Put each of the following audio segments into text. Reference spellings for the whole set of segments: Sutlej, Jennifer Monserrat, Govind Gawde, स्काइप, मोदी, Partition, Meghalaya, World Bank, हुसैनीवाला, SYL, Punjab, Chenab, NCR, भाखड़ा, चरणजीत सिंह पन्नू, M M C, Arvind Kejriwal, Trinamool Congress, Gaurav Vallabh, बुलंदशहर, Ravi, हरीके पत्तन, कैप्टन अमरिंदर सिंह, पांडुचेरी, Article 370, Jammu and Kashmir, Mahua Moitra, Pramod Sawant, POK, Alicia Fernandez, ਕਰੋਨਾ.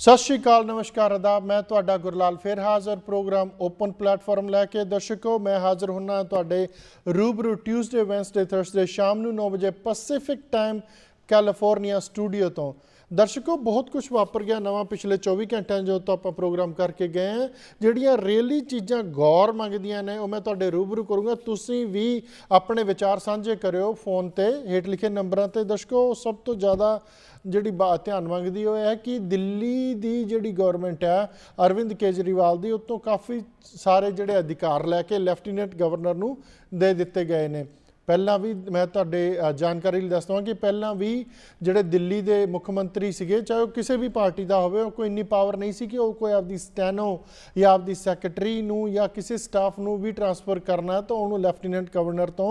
सत श्री अकाल, नमस्कार, अदाब। मैं तुहाडा गुरलाल फिर हाज़र प्रोग्राम ओपन प्लेटफॉर्म लैके दर्शकों मैं हाज़र होना तुहाडे रूबरू ट्यूसडे वैनसडे थर्सडे शाम 9 बजे पैसिफिक टाइम कैलिफोर्निया स्टूडियो तो। दर्शकों बहुत कुछ वापर गया नवा पिछले 24 घंटे जो तो आप प्रोग्राम करके गए हैं जड़िया रेली चीज़ा गौर मंगदियां ने मैं तुहाडे रूबरू करूँगा। तुसी भी अपने विचार सांझे करो फोन ते हेठ लिखे नंबरों पर। दर्शकों सब तो ज़्यादा जिहड़ी बात ध्यान मंगदी हो है कि दिल्ली दी जिहड़ी गवर्नमेंट है अरविंद केजरीवाल दी उत्तों काफ़ी सारे जिहड़े अधिकार लैके लैफ्टिनेंट गवर्नर नूं दे दित्ते गए ने। पहला भी मैं तुहाडे जानकारी दस देवां कि पहला भी जिहड़े दिल्ली दे मुख्यमंत्री सीगे चाहे वह किसी भी पार्टी का होवे कोई इन्नी पावर नहीं सी कि वह कोई आपदी स्टैनो या आपदी सैकटरी नूं या किसी स्टाफ नूं भी ट्रांसफर करना तो उन्होंने लैफ्टिनेंट गवर्नर तो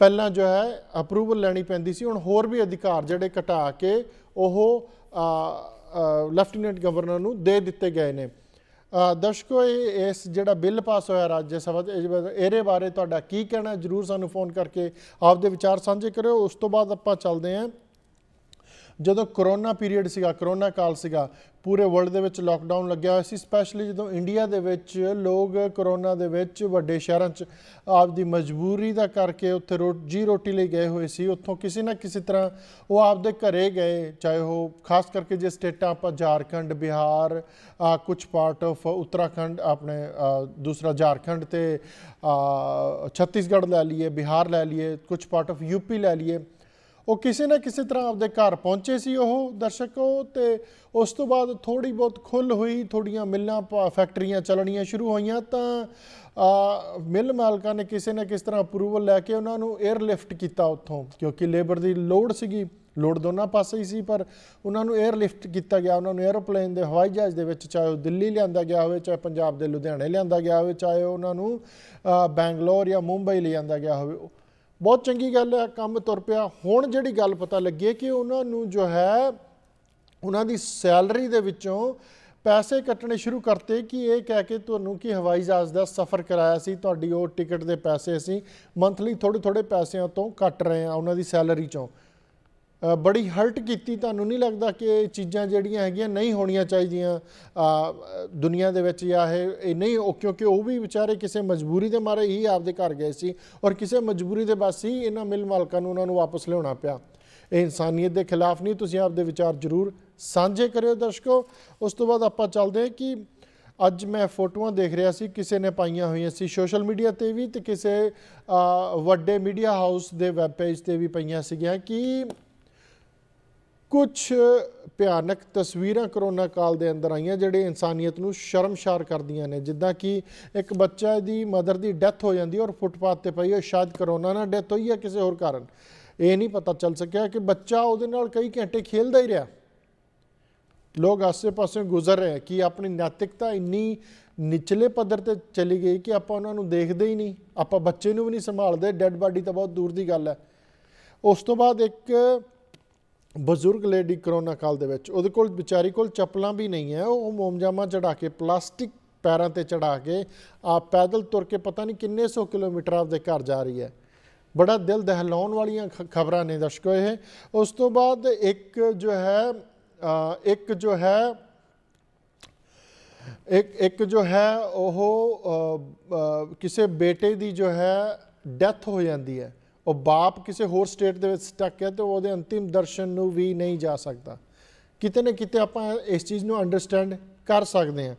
पहला जो है अप्रूवल लैनी पैंदी सी। हुण होर भी अधिकार जिहड़े घटा के वो लैफ्टिनेंट गवर्नर नूं दे दित्ते गए ने। दर्शकों इस जिहड़ा बिल पास होया राज्य सभा इहदे बारे तुहाडा की कहना जरूर सानूं फोन करके आपदे विचार सांझे करो। उस तो बाद आपां चलदे हां जदों कोरोना पीरियड सीगा कोरोना काल सीगा पूरे वर्ल्ड दे विच लॉकडाउन लग्या होया सी। स्पैशली जदों इंडिया दे विच लोग कोरोना दे विच वड्डे शहरां च आपदी मजबूरी दा करके उत्थे रोजी रोटी लई गए होए सी। उत्थों किसी ना किसी तरह वो आपदे घरे गए चाहे वो खास करके जे स्टेटां आपां झारखंड बिहार कुछ पार्ट ऑफ उत्तराखंड अपने दूसरा झारखंड ते छत्तीसगढ़ लै लीए बिहार लै लीए कुछ पार्ट ऑफ यूपी लै लीए वो किसी ना किसी तरह आपदे घर पहुँचे सी। वह दर्शकों तो उस तो बाद थोड़ी बहुत खुल हुई थोड़िया मिल्लां फैक्ट्रियां चलनिया शुरू हुई तो मिल मालकां ने किसी ना किसी तरह अप्रूवल लैके उन्होंने एयरलिफ्ट किया उत्थों क्योंकि लेबर की लोड़ सी लोड़ दोनों पासे ही सी पर उन्होंने एयरलिफ्ट किया गया। उन्होंने एयरोप्लेन के हवाई जहाज़ के चाहे वह दिल्ली लिया गया हो चाहे पंजाब के लुधियाने लिया गया हो चाहे उन्होंने बैंगलोर या मुंबई लिया गया हो। बहुत चंगी गल है काम तुर पिया। हुण जिहड़ी गल पता लगी है कि उन्होंने जो है उन्हां दी सैलरी दे विच्चों पैसे कट्टने शुरू करते कि यह कह के तुहानूं कि हवाई जहाज़ का सफ़र कराया सी तुहाडी ओह टिकट के पैसे असीं मंथली थोड़े थोड़े पैसों तो कट रहे हैं उन्हां दी सैलरी चों। बड़ी हर्ट की तुहानूं नहीं लगता कि चीज़ां जिहड़ियां हैगियां नहीं होणियां चाहीदियां दुनिया दे विच या ये नहीं क्योंकि वह भी बेचारे किसी मजबूरी के मारे ही आपदे घर गए सी और किसी मजबूरी के बस ही इन्हां मिल मालकां नूं उन्हां नूं वापस लिआउणा पिया। ये इंसानियत के खिलाफ नहीं। तुसीं आपदे विचार जरूर सांझे करिओ दर्शकों। उस तो बाद आपां चलदे कि अज मैं फोटोआं देख रहा सी किसी ने पाइया हुई सी सोशल मीडिया पर भी तो किसी वड्डे मीडिया हाउस के वैब पेज पर भी पाइया सीगियां कि कुछ भयानक तस्वीरां करोना काल के अंदर आईयां जिहड़े इंसानियत नूं शर्मशार करदियां ने। जिद्दां कि एक बच्चा दी मदर दी डैथ हो जाती है और फुटपाथ पर पई है शायद करोना नाल डैथ होई है किसी होर कारण ये नहीं पता चल सकिया कि बच्चा उहदे नाल कई घंटे खेलदा ही रहा। लोग आसे पासे गुजर रहे हैं कि अपनी नैतिकता इन्नी निचले पद्धर ते चली गई कि आपां उहनां नूं देखदे ही नहीं आपां बच्चे नूं भी नहीं संभालदे। डैड बॉडी तां बहुत दूर की गल है। उस तो बाद एक बजुर्ग लेडी करोना काल दे विच उहदे कोल बेचारी कोल चप्पलां भी नहीं है वो मोमजामा चढ़ा के प्लास्टिक पैरां ते चढ़ा के आप पैदल तुर के पता नहीं किन्ने सौ किलोमीटर आपदे घर जा रही है। बड़ा दिल दहलाउण वालियां खबरां ने दर्शकों ये। उस तो बाद एक जो है वह किसी बेटे की जो है डैथ हो जाती है और बाप किसी होर स्टेट के स्टक है तो वो अंतिम दर्शन नू भी नहीं जा सकता। किते ना किते आप इस चीज़ को अंडरस्टैंड कर सकते हैं।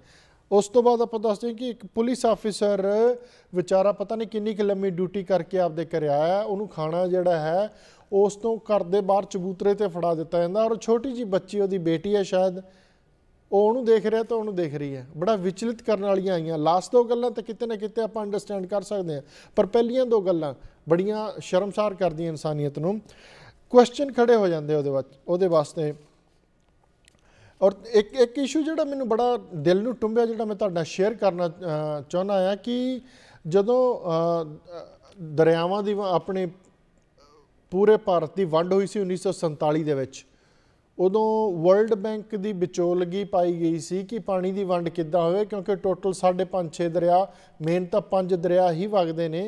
उस तो बाद आप दसते हैं कि एक पुलिस ऑफिसर विचारा पता नहीं किन्नी कि लंबी ड्यूटी करके आपदे घर आया उन्होंने खाना जोड़ा है उस तो घर के बाहर चबूतरे पर फड़ा दिता जाता और छोटी जी बच्ची वो बेटी है शायद उन्होंने देख रहा तो उन्होंने देख रही है। बड़ा विचलित करने वाली आईया लास्ट दो गल्लां तो किते ना किते आप अंडरस्टैंड कर सकते हैं पर पहलियां दो गल्लां बड़ियां शर्मसार कर दी इंसानियत नूं। क्वेश्चन खड़े हो जाते उहदे वास्ते। और एक एक इशू जिहड़ा मैनूं बड़ा दिल नूं टुंबिया जिहड़ा मैं तुहाडे नाल शेयर करना चाहुंदा हां कि जदों दरियावां दी अपने पूरे भारत की वंड हुई सी 1947 दे विच उदों वर्ल्ड बैंक की विचोलगी पाई गई सी कि पानी की वंड किद्दां होवे क्योंकि टोटल 5.5 दरिया मेन तां 5 दरिया ही वगदे ने।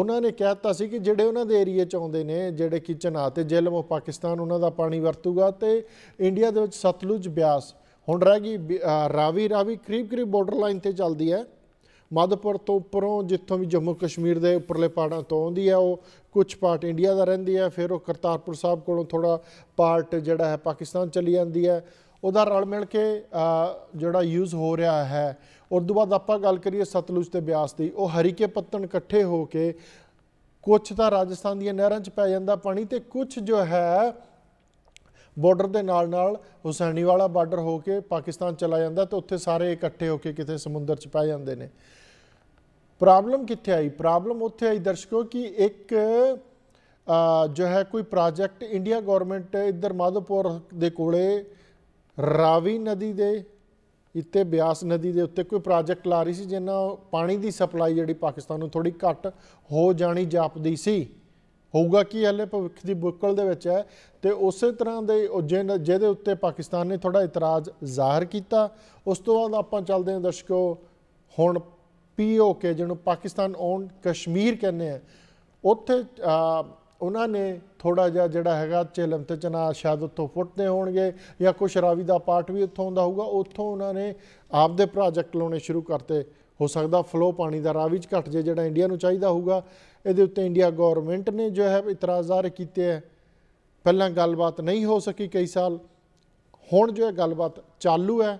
उन्होंने कहता सी कि जिहड़े उन्हां दे एरिए च आउंदे ने जिहड़े कि चेनाब ते झेलम पाकिस्तान उन्हां दा पानी वरतूगा तो इंडिया दे विच सतलुज ब्यास हूँ रह गई रावी। रावी करीब करीब बॉर्डर लाइन पर चलती है माधोपुर तो उपरों, जितों भी जम्मू कश्मीर के उपरले पहाड़ों तो आँदी है, वो कुछ पार्ट इंडिया का रही है, फिर वो करतारपुर साहब को थोड़ा पार्ट जोड़ा है पाकिस्तान चली जाती है, उदा रल मिल के जोड़ा यूज़ हो रहा है। उस तो बाद आपां गल करिए सतलुज ते ब्यास की, वो हरीके पत्तन कट्ठे हो के कुछ तो राजस्थान दी नहरां च पै जांदा पानी, तो कुछ जो है बॉर्डर के नाल हुसैनीवाला बार्डर होके पाकिस्तान चला जाता, तो उत्थे सारे इकट्ठे होके कितें समुद्र च पै जाते हैं। प्रॉब्लम कित्थे आई? प्रॉब्लम उत्थे आई दर्शकों कि एक जो है कोई प्रोजैक्ट इंडिया गवर्नमेंट इधर माधोपुर के कोले रावी नदी दे इत्ते ब्यास नदी के उत्ते कोई प्रोजैक्ट ला रही सी, जिन्ना पानी की सप्लाई जिहड़ी पाकिस्तान नूं थोड़ी घट हो जानी जापदी सी, होगा कि हले भविख की बुक्कल दे विच है। तो उस तरह के जिहदे उत्ते पाकिस्तान ने थोड़ा इतराज़ जाहिर किया। उस तो बाद आपां चलदे हां दर्शको हुण POK जिहनूं पाकिस्तान ऑन कश्मीर कहने हैं, उत्थे उन्होंने थोड़ा जहा जोड़ा है झेलम तो चनाब शायद उत्तों फुटते होणगे या कुछ रावी का पार्ट भी उत्थों आउंदा होगा, उत्थों उन्होंने आपदे प्रोजैक्ट लाने शुरू करते। हो सकता फ्लो पानी का रावी च घट जाए जोड़ा इंडिया को चाहिए होगा, ये उत्ते इंडिया गौरमेंट ने जो है इतराज़ जाहिर किए है। पहला गलबात नहीं हो सकी कई साल, हुण जो है गलबात चालू है।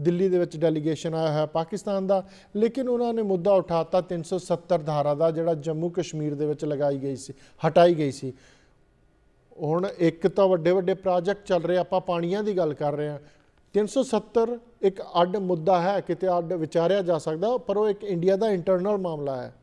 दिल्ली दे विच डेलीगेशन आया है पाकिस्तान का, लेकिन उन्होंने मुद्दा उठाता 370 धारा का जिहड़ा जम्मू कश्मीर दे विच लगाई गई सी, हटाई गई सी। हुण एक तो वड्डे वड्डे प्रोजैक्ट चल रहे, आपां पाणियां दी गल कर रहे हैं। 370 एक अड मुद्दा है, किते अड विचारिया जा सकदा, पर वो एक इंडिया का इंटरनल मामला है।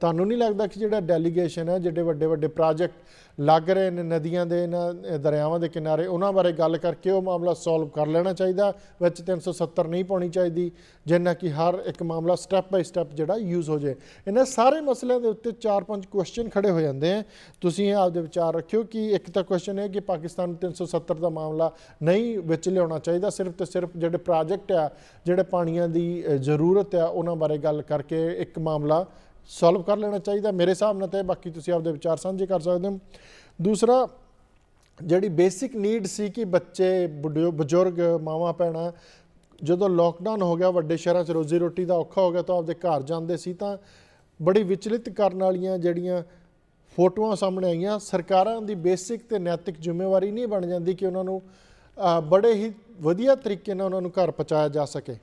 तुहानूं नहीं लगदा कि जिहड़ा डेलीगेशन है जिहड़े वड्डे वड्डे प्रोजैक्ट लग रहे हैं नदियां दे इन्हां दरियावां दे किनारे, उन्हां बारे गल करके वो मामला सॉल्व कर लेना चाहिए, विच 370 नहीं पाउणी चाहिए, जिन्ना कि हर एक मामला स्टैप बाय स्टैप जिहड़ा यूज़ हो जाए। इन्हां सारे मसलों के उत्ते 4-5 क्वेश्चन खड़े हो जाते हैं, तुसीं आपदे विचार रखियो कि एक तो क्वेश्चन है कि पाकिस्तान 370 का मामला नहीं विच लिआउणा चाहिए, सिर्फ तो सिर्फ जिहड़े प्रोजैक्ट आ जिहड़े पाणियां दी जरूरत आ उन्हां बारे गल करके एक मामला सॉल्व कर लेना चाहिए मेरे हिसाब नाल, तो बाकी तुसी आपदे विचार साझे कर सकते हो। दूसरा जिहड़ी बेसिक नीड सी कि बच्चे बजुर्ग मावां भैणां जदों लॉकडाउन हो गया वड्डे शहरां 'च रोजी रोटी का औखा हो गया, तो आपदे घर जांदे सी तां बड़ी विचलित करन वालियां जिहड़ियां फोटोआं सामने आईयां। सरकारां दी बेसिक ते नैतिक जिम्मेवारी नहीं बन जाती कि उन्हां नूं बड़े ही वधिया तरीके नाल उन्हां नूं घर पहुँचाया जा सके।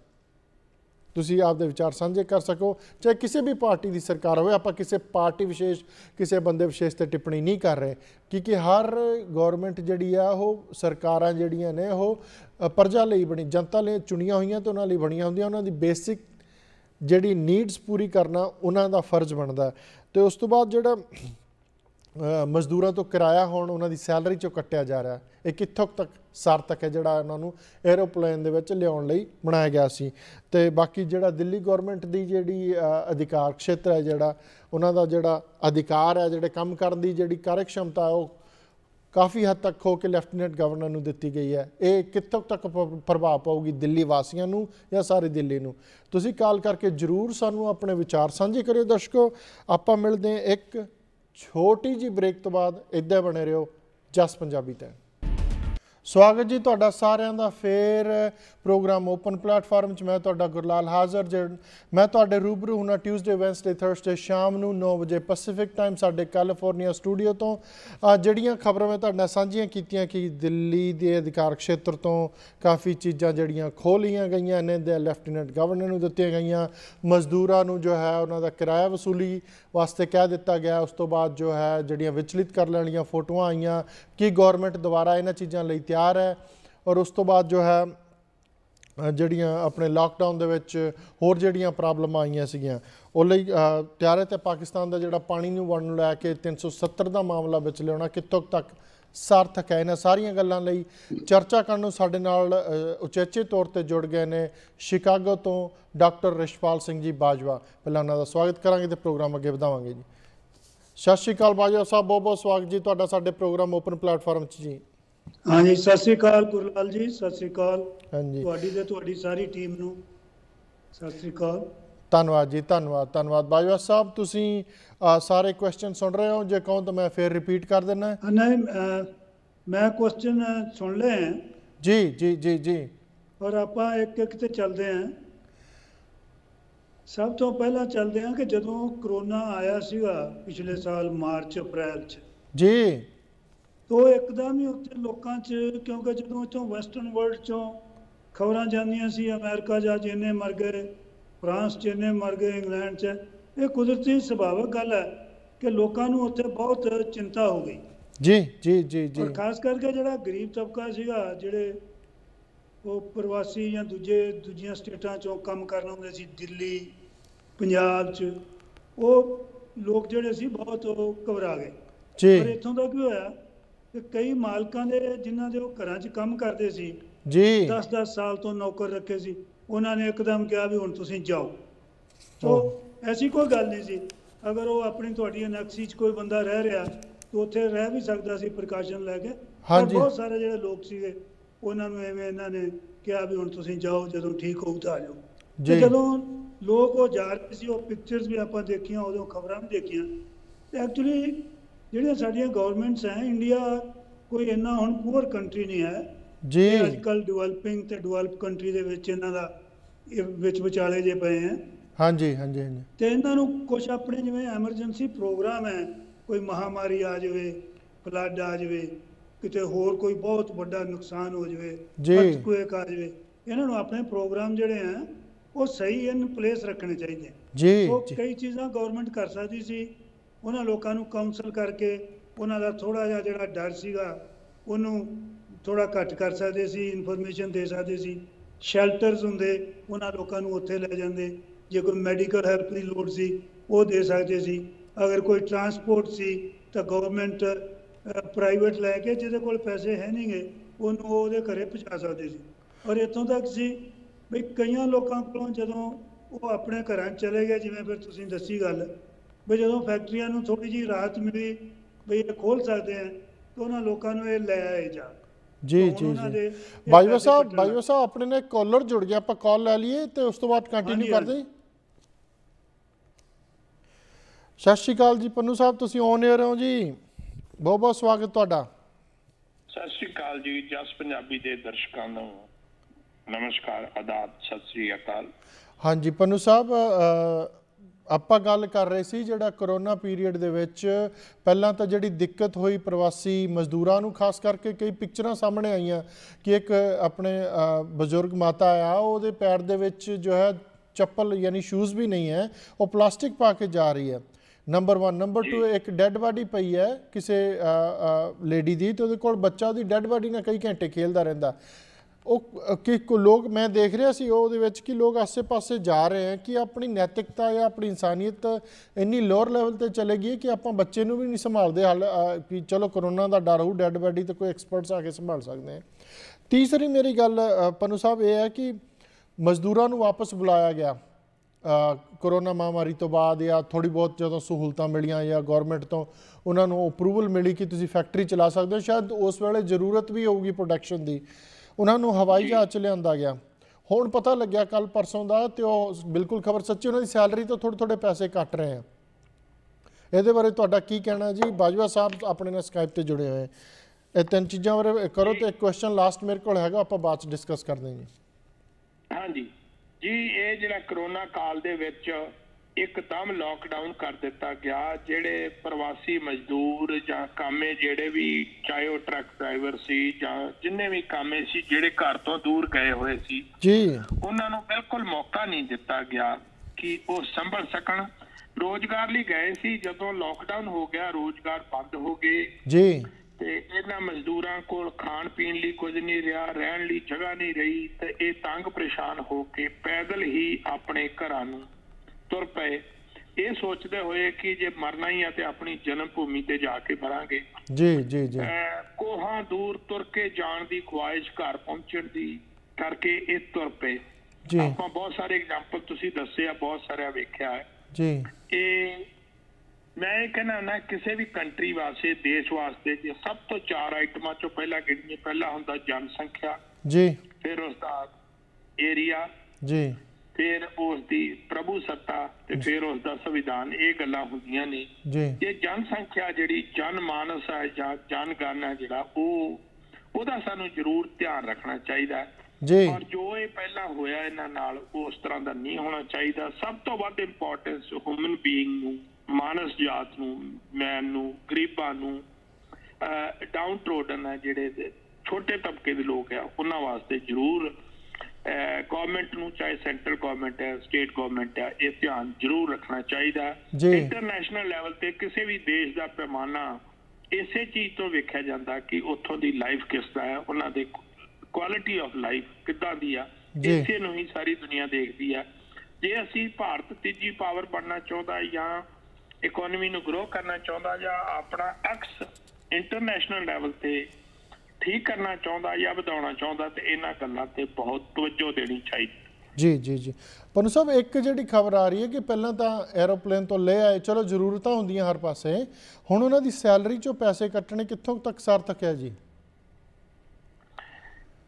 तुसी आपदे विचार साझे कर सको, चाहे किसी भी पार्टी की सरकार हो, आपां किसी पार्टी विशेष किसी बंदे विशेष ते टिप्पणी नहीं कर रहे, क्योंकि हर गौरमेंट जिहड़ी आ ओह सरकारां जिहड़ियां ने ओह प्रजा लई बणी जनता लई चुणियां होईयां ते उहनां लई बणियां हुंदियां, उहनां दी बेसिक जिहड़ी नीड्स पूरी करना उहनां दा फर्ज बनदा। ते उस तो बाद जिहड़ा मजदूरां तो किराया हुण उहनां दी सैलरी चों कट्टिया जा रिहा है, एक कित्थों तक सार्थक है जोड़ा उन्होंने एयरोप्लेन के लिया बनाया गया सी। ते बाकी जोड़ा दिल्ली गौरमेंट की जी अधिकार क्षेत्र है जोड़ा उन्होंने जोड़ा अधिकार है जोड़े काम करने की जी कार्यक्षमता है वो काफ़ी हद तक खो के लैफ्टिनेंट गवर्नर नूं दिती गई है। ये कितों तक प्रभाव पाऊगी दिल्ली वासियां नूं या सारी दिल्ली नूं? तुसीं काल करके जरूर सानूं अपने विचार साझे करियो दर्शको। आपां मिलदे हां एक छोटी जी ब्रेक तो बाद, इद्दां बने रहियो जस पंजाबी ते। स्वागत जी तुहाडा सारिआं दा फिर प्रोग्राम ओपन प्लेटफॉर्म च, मैं तुहाडा गुरलाल हाज़र। मैं तुहाडे रूबरू हुणा ट्यूसडे वैनसडे थर्सडे शाम नूं 9 बजे पैसिफिक टाइम साडे कैलीफोर्निया स्टूडियो तो जिहड़ियां खबरां मैं तुहाडे नाल सांझीआं कीतीआं कि दिल्ली दे अधिकार क्षेत्र तो काफ़ी चीज़ां जिहड़ियां खोलियां गईयां ने दे लैफ्टिनेंट गवर्नर नूं दित्तीआं गईयां, मजदूरां नूं जो है उन्हां दा किराया वसूली वास्ते कह दित्ता गया। उस तो बाद जो है जिहड़ियां विचलित करन वालियां फोटोआं आईयां कि गौरमेंट दुबारा इन्हां चीज़ां लई तैयार है। और उस तो बाद जो है जड़ियाँ अपने लॉकडाउन दे विच होर जड़ियाँ प्रॉब्लम आईयां सीगियां उस लई तैयार है। तो पाकिस्तान का जोड़ा पानी नूं वंडण लैके 370 का मामला विच लिआउणा कितों तक सार्थक है, इन्हां सारियां गल्लां लई चर्चा करन नूं साडे नाल उचेचे तौर ते जुड़ गए ने शिकागो तो डॉक्टर रिशपाल सिंह जी बाजवा। पहलां उन्हां दा स्वागत करांगे ते प्रोग्राम अगे वधावांगे जी। सत श्री अकाल बाजवा साहब, बहुत बहुत स्वागत जी तुहाडा साडे प्रोग्राम ओपन प्लेटफॉर्म जी। हाँ जी सत श्री अकाल गुरलाल जी, सत श्री अकाल। हाँ जी तुहाडी ते तुहाडी सारी टीम नूं सत श्री अकाल। धन्नवाद जी, धन्नवाद धन्नवाद बाजवा साहब। तुसी सारे क्वेश्चन सुन रहे हो, जे कहो तो मैं फिर रिपीट कर देना। नहीं मैं क्वेश्चन सुन ले हैं जी जी जी जी और आपां एक एक ते चलते हैं। सब तो पहला चलते हैं कि जदों करोना आया सीगा पिछले साल मार्च अप्रैल जी, तो एकदम ही उत्थे लोकां च, क्योंकि जदों इथों वैसटर्न वर्ल्ड चों खबरां जांदियां सी अमेरिका जा जिन्ने मर गए, फ्रांस जिन्ने मर गए, इंग्लैंड च, ये कुदरती सुभाविक गल है कि लोकां नूं उत्थे बहुत चिंता हो गई जी जी जी जी। और खास करके जिहड़ा गरीब तबका सीगा, जिहड़े वो प्रवासी या दूजिया स्टेटा चों काम करन आउंदे सी, दिल्ली पंजाब च, वो लोग जिहड़े सी बहुत घबरा गए जी। पर इथों तक भी होया कि कई मालकां दे जिन्हां दे वो घरां च काम करदे सी जी, 10-10 साल तो नौकर रखे सी, उन्हां ने एकदम कहा भी हुण तुसीं जाओ। तो ऐसी कोई गल नहीं सी, अगर वो अपनी तुहाडी एनएक्सी च कोई बंदा रह रहा तो उत्थे रह भी सकदा सी प्रकाशन लैके। हाँ जी, बहुत सारे जिहड़े लोग सीगे उन्हां नूं इवें इन्हां ने कहा भी हुण तुसीं जाओ, जदों ठीक होऊ तां आ जाओ जी। जदों लोग वो जा रहे सी, वो पिक्चर्स भी आपां देखियां, उदों खबरां भी देखियां। ते एक्चुअली जिहड़ियां साडियां गवर्नमेंट्स हैं, इंडिया कोई इन्ना हुण पुअर कंट्री नहीं है जी, अजकल डिवेलपिंग ते डिवेलप कंट्री दे विच इन्हां दा विच विचाले जे पए हैं। हाँ जी हाँ जी हाँ जी। तो इन्हां नूं कुछ अपने जिवें एमरजेंसी प्रोग्राम है, कोई महामारी आ जाए, फ्लड आ जाए, किते होर कोई बहुत बड़ा नुकसान हो जाए, अर्थक्वेक आ जाए, इन्हां नूं अपने प्रोग्राम जिहड़े हैं वो सही इन प्लेस रखने चाहिए जी। तो कई चीज़ां गवर्नमेंट कर सकती सी, उन्हां लोकां नूं काउंसल करके उन्हां दा थोड़ा जिहा जिहड़ा डर सीगा उहनूं थोड़ा घट कर सकते सी, इनफॉर्मेशन दे सकते सी। शैल्टरस हुंदे उन्हां लोकां नूं उत्थे लै जांदे, जे कोई मैडिकल हैल्प दी लोड़ सी वो दे सकते सी। अगर कोई ट्रांसपोर्ट सी तो गवर्नमेंट प्राइवेट लैके जिहदे कोल पैसे है नहीं गे उहनूं ओहदे घरे पहुँचा सकते सी। और इत्थों तक सी भी कई लोगों को जदों वो अपने घर चले गए, जिवें फिर तुसीं दसी गल भी जदों फैक्ट्रियां नूं थोड़ी जी राहत मिली भी ये खोल सकते हैं, तो उन्हां लोकां नूं ये लै आए जा जी जी जी। बाजवा साहब अपने ने कॉलर जुड़ गया, आपां कॉल लै लईए ते उस तों बाद कंटीन्यू कर दईए। सत श्री अकाल जी पन्नू साहब, तुसीं ऑन एयर हो जी, बहुत बहुत स्वागत तुहाडा। सत श्री अकाल जी, जस पंजाबी दे दर्शकों को नमस्कार, आदाब, सत श्री अकाल। हाँ जी पन्नू साहब, ਆਪਾਂ ਗੱਲ ਕਰ ਰਹੇ ਸੀ ਜਿਹੜਾ ਕਰੋਨਾ ਪੀਰੀਅਡ ਦੇ ਵਿੱਚ ਪਹਿਲਾਂ ਤਾਂ ਜਿਹੜੀ ਦਿੱਕਤ ਹੋਈ ਪ੍ਰਵਾਸੀ ਮਜ਼ਦੂਰਾਂ ਨੂੰ, ਖਾਸ ਕਰਕੇ ਕਈ ਪਿਕਚਰਾਂ ਸਾਹਮਣੇ ਆਈਆਂ ਕਿ ਇੱਕ ਆਪਣੇ ਬਜ਼ੁਰਗ ਮਾਤਾ ਆ, ਉਹਦੇ ਪੈਰ ਦੇ ਵਿੱਚ ਜੋ ਹੈ ਚੱਪਲ ਯਾਨੀ ਸ਼ੂਜ਼ ਵੀ ਨਹੀਂ ਹੈ, ਉਹ ਪਲਾਸਟਿਕ ਪਾ ਕੇ ਜਾ ਰਹੀ ਹੈ। Number one. नंबर टू, एक डेड बॉडी पई है किसी लेडी दी, तो कोल बच्चा उहदी डेड बॉडी नाल कई घंटे खेलदा रहिंदा। लोग मैं देख रहा सी उहदे विच कि लोग आसे पासे जा रहे हैं कि अपनी नैतिकता या अपनी इंसानियत इन्नी लोअर लैवल ते चले गई कि आपां बच्चे नूं भी नहीं संभालदे। हाल कि चलो करोना दा डर हो, डेड बॉडी तो कोई एक्सपर्ट्स आके संभाल सकते हैं। तीसरी मेरी गल पन्नू साहब यह है कि मजदूरां नूं वापस बुलाया गया कोरोना महामारी तो बाद, या थोड़ी बहुत जो सहूलतां मिलियां या गौरमेंट तो उन्होंने अप्रूवल मिली कि तुसीं फैक्ट्री चला सकते हो, शायद उस वेले जरूरत भी होगी प्रोडक्शन की। उन्होंने हवाई जहाज़ च लिआंदा गया, हुण पता लग्या कल परसों का, तो बिल्कुल खबर सच्ची, उन्होंने सैलरी तो थोड़े थोड़े पैसे कट रहे हैं। ये बारे तुहाडा की कहना जी? बाजवा साहब अपने नाल स्काइप पर जुड़े हुए हैं, ये तीन चीज़ों बारे करो, तो एक क्वेश्चन लास्ट मेरे को हैगा, आपां बाद च डिस्कस करते हैं जी। हाँ जी जी, ये जिहड़ा करोना काल दे विच एकदम लॉकडाउन कर दिता गया, जिहड़े प्रवासी मजदूर जां कामे जिहड़े भी, चाहे वह ट्रक ड्राइवर सी जां जिन्ने भी कामे सी जिहड़े घर तो दूर गए हुए सी जी, उन्हां नूं बिल्कुल मौका नहीं दिता गया कि वह संभल सकन। रोजगार लई गए सी, जदों लॉकडाउन हो गया रोजगार बंद हो गए जी, ते इन्हां मजदूरां कोल खाण पीण लई कुछ नहीं रहा, रहण लई जगह नहीं रही, ते इह तंग परेशान हो के पैदल ही अपने घरां नूं तुर पए, इह सोचदे होए कि जे मरना ही है ते अपनी जन्म भूमि ते जाके मरांगे जी जी जी। कोहां दूर तुर के जाण दी ख्वाहिश घर पहुंचण दी करके इह तुर पए जी। आपां बहुत सारे एग्जाम्पल तुसीं दस्से आ, बहुत सारा वेखिआ है जी। इह मैं कहना ना, किसी भी कंट्री वास्ते, देश वास्ते जो सब तो चार आइटमां चों पहला गिणनी, पहला हुंदा जनसंख्या जी, फिर उसका एरिया जी, फिर उसकी प्रभु सत्ता ते फिर उसका संविधान। ये गल्लां हुंदियां ने जे जनसंख्या जिहड़ी जनमानस है जां जनगणना जिहड़ा, ओहदा सानूं जरूर ध्यान रखना चाहिए। जी और जो ये पहला होया इन्हां नाल उस तरह दा नहीं होना चाहिए। सब तो वध इंपोर्टेंस ह्यूमन बीइंग नूं, मानस जात नूं, मैन नूं, गरीबां नूं, डाउन ट्रोडन है जिहड़े छोटे तबके दे लोग है उन्हां वास्ते जरूर गवर्नमेंट नूं चाहे सेंट्रल गवर्नमेंट है स्टेट गवर्नमेंट है ये ध्यान जरूर रखना चाहिए। इंटरनेशनल लैवल ते किसी भी देश दा पैमाना इसे चीज तो वेख्या जाता कि उथों दी लाइफ किस तरह है, उन्हां दे क्वालिटी ऑफ लाइफ किद्दां दी आ, इसे नूं ही सारी दुनिया देखदी आ। जे असीं भारत तीजी पावर बनना चाहुंदा जां इकोनॉमी नूं ग्रो करना चाहुंदा जां अपना एक्स इंटरनेशनल लैवल ते ठीक करना चाहुंदा जां वधाउणा चाहुंदा ते इन्हां गल्लां ते बहुत तवज्जो देनी चाहिदी। जी जी जी पन्नू साहब, एक जी खबर आ रही है कि पहला तो एरोप्लेन तो ले आए, चलो जरूरत होंगे हर पास, हुण उन्हां दी सैलरी चो पैसे कट्टने कित्थों तक सार्थक है जी?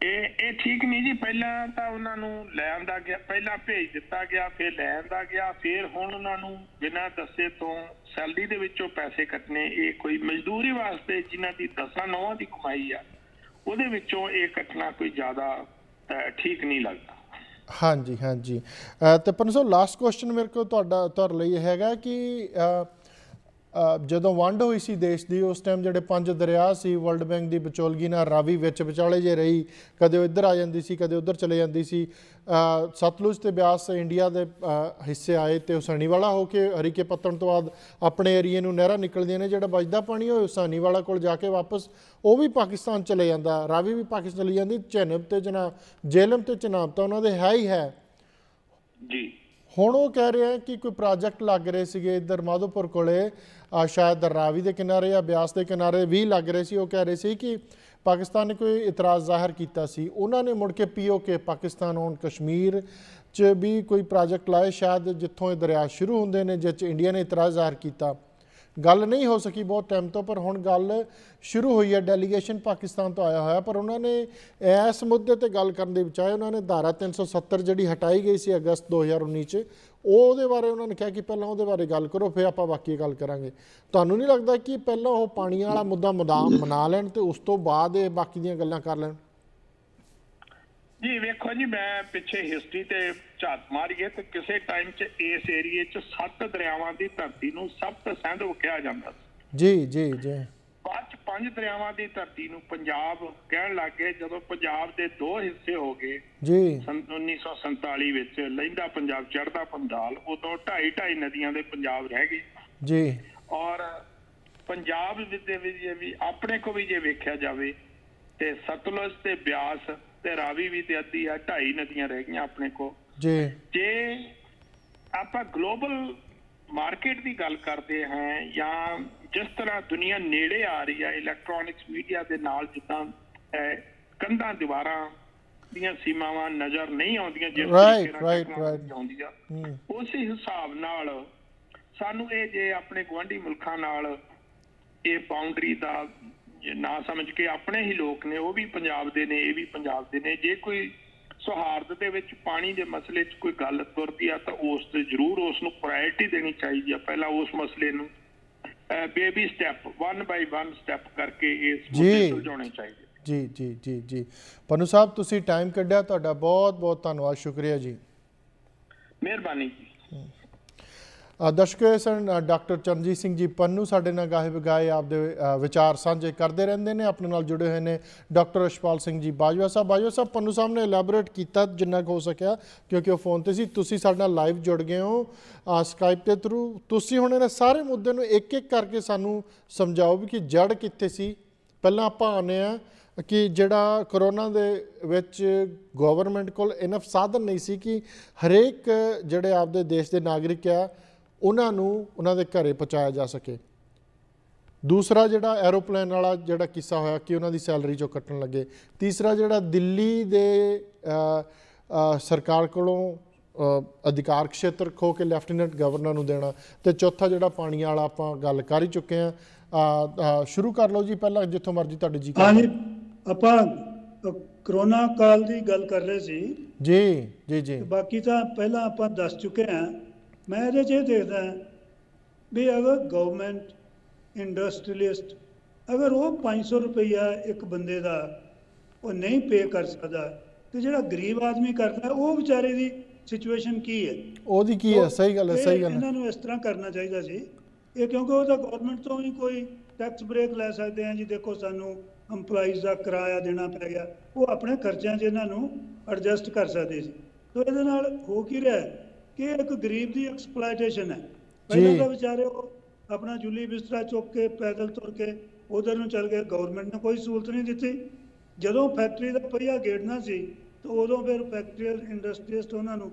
ए ठीक नहीं जी, पहला तो उन्हां नूं लैंदा गया, पहला भेज दिता गया, फिर लैंदा गया, फिर हुण उन्हां नूं बिना दस्से तो सैलरी दे विचों पैसे कट्टने, ये कोई मजदूरी वास्ते जिन्हां दी 10 9 दी कमाई आ उहदे विचों ये कट्टना कोई ज़्यादा ठीक नहीं लगता। हाँ जी हाँ जी। तो पंसो लास्ट क्वेश्चन मेरे को लिए है कि जदों वंड हुई सी देश की उस टाइम जोड़े 5 दरिया से वर्ल्ड बैंक की बचौलगी ना रावी विच विचाले जे रही, कदे इधर आ जाती सी कदे उधर चले जाती सी, सतलुज तो ब्यास इंडिया के हिस्से आए तो हुसैनीवाला होके हरीके पत्तन तो बाद अपने एरिए नहर निकलदियां ने, जो बचता पानी हो हुसैनीवाला को जाके वापस वो भी पाकिस्तान चले जाता, रावी भी पाकिस्तान चली जाती, चेनब तो झेलम तो चेनाब तो उन्होंने है ही है जी। हुण वो कह रहे हैं कि कोई प्रोजेक्ट लग रहे थे इधर माधोपुर कोले शायद रावी के किनारे या ब्यास के किनारे भी लग रहे थे, वो कह रहे थे कि पाकिस्तान ने कोई इतराज़ जाहिर किया सी, उन्होंने मुड़ के POK पाकिस्तान ऑन कश्मीर च भी कोई प्रोजेक्ट लाए शायद जितों ये दरिया शुरू होंदे ने, जिस इंडिया ने इतराज़ जाहिर किया, गल नहीं हो सकी बहुत टाइम तो, पर हुण गल शुरू हुई है, डेलीगेशन पाकिस्तान तो आया होया, पर उन्होंने इस मुद्दे पर गल करने की बजाय उन्होंने धारा 370 जी हटाई गई सी अगस्त 2019 वो बारे उन्होंने कहा कि पहले वो बारे गल करो फिर आप बाकी गल करांगे। तुहानूं नहीं लगता कि पहला वो पानी वाला मुद्दा मना लैण ते उस तो बाद बाकी दीयां गल्लां कर लैण? जी वेखो जी, मैं पिछे हिस्टरी ते झात मारीए तो किसी टाइम च इस एरिए च 7 दरियावां दी धरती नूं सप्त सिंधु कहा जांदा सी। जी जी जी। बाद च 5 दरियावां दी धरती नूं पंजाब कहण लग गए, जदों पंजाब दे 2 हिस्से हो गए जी 1947 विच लहिंदा पंजाब चढ़दा पंजाल, उदों 2.5 नदियां दे पंजाब रह गए जी। और पंजाब दे भी अपने को भी जे वेख्या जावे ते सतलुज ते ब्यास ते रावी भी ते अद्धी है 2.5 नदियां रह गई अपने को जी। जे आप ग्लोबल मार्केट की गल करते हैं या जिस तरह दुनिया नेड़े आ रही है इलैक्ट्रॉनिक्स मीडिया के नाल, जिदा कंधा दीवारा दीयां सीमावां नज़र नहीं आउंदियां जिस तरीके नाल, उस हिसाब नाल सानू ये जे अपने गुआंढी मुल्कां नाल ये बाउंडरी का ना समझ के अपने ही लोग ने, वह भी पंजाब दे ने, ये भी पंजाब दे ने, जे कोई सुहार्द दे विच पानी दे मसले च कोई गल तुरदी आ तो उस ते जरूर उसनूं प्रायोरिटी देनी चाहिए। पहला उस मसले नूं बेबी स्टैप 1 बाय 1 स्टैप करके इस मुद्दे सुलझाने चाहिए। जी जी जी जी। पन्नू साहब तुसीं टाइम कड्ढिया, तुहाडा बहुत बहुत धन्नवाद, शुक्रिया जी, मेहरबानी जी। दर्शकों सन डॉक्टर चरणजीत सिंह जी पन्नू साढ़े नाल गाहे बगाए आपदे विचार साझे करते रहंदे ने, अपने नाल जुड़े हुए हैं डॉक्टर अशपाल सिंह जी बाजवा साहब। पन्नू साहब ने इलैबोरेट किया जिन्ना हो सकिया क्योंकि वो फोन ते सी, तुसीं साढ़े नाल लाइव जुड़ गए हो स्काइप के थ्रू, तुसीं हुण इन्हां सारे मुद्दे नूं एक एक करके सानूं समझाओ भी कि जड़ कित्थे सी। पहलां आपां आने आ कि जिहड़ा कोरोना दे विच गवर्नमेंट कोल इनफ साधन नहीं सी कि हरेक जिहड़े आपदे देश दे नागरिक आ उन्होंने दे घरें पहुँचाया जा सके। दूसरा जोड़ा एरोप्लेन वाला जोड़ा किस्सा होया कि उन्होंने सैलरी चो कट्टन लगे। तीसरा जोड़ा दिल्ली दे सरकार को अधिकार क्षेत्र खो के लैफ्टिनेंट गवर्नर को देना। तो चौथा जोड़ा पानी वाला आप गल कर ही चुके हैं, शुरू कर लो जी पहला जितों मर्जी तुहाडे जी। हाँ जी, आप कोरोना काल की गल कर रहे सी जी जी जी, बाकी तो पहला आप दस चुके हैं। मैं ये देखता भी अगर गवर्नमेंट इंडस्ट्रियलिस्ट अगर वो 500 रुपया एक बंदे का वो नहीं पे कर सकता तो जो गरीब आदमी करता है वह बेचारे की सिचुएशन की है ओदी की है। सही गल है, सही गल है। इन्होंने इस तरह करना चाहिए जी, ये क्योंकि वह तो गवर्नमेंट तो भी कोई टैक्स ब्रेक लै सकते हैं जी। देखो सानू एम्पलाइज का किराया देना पै गया, वो अपने खर्चों से इन्हों एडजस्ट कर सकते जी। तो ये हो कि रहा है कि एक गरीब की एक्सप्लाइटेशन है। पहले तो बेचारे वो अपना जुली बिस्तरा चुक के पैदल तुर के उधर नूं चल गए, गवर्नमेंट ने कोई सहूलत नहीं दी। जदों फैक्ट्री का पहिया गेड़ना सी तो उदों फिर फैक्ट्रीअल इंडस्ट्रीस्ट उन्होंने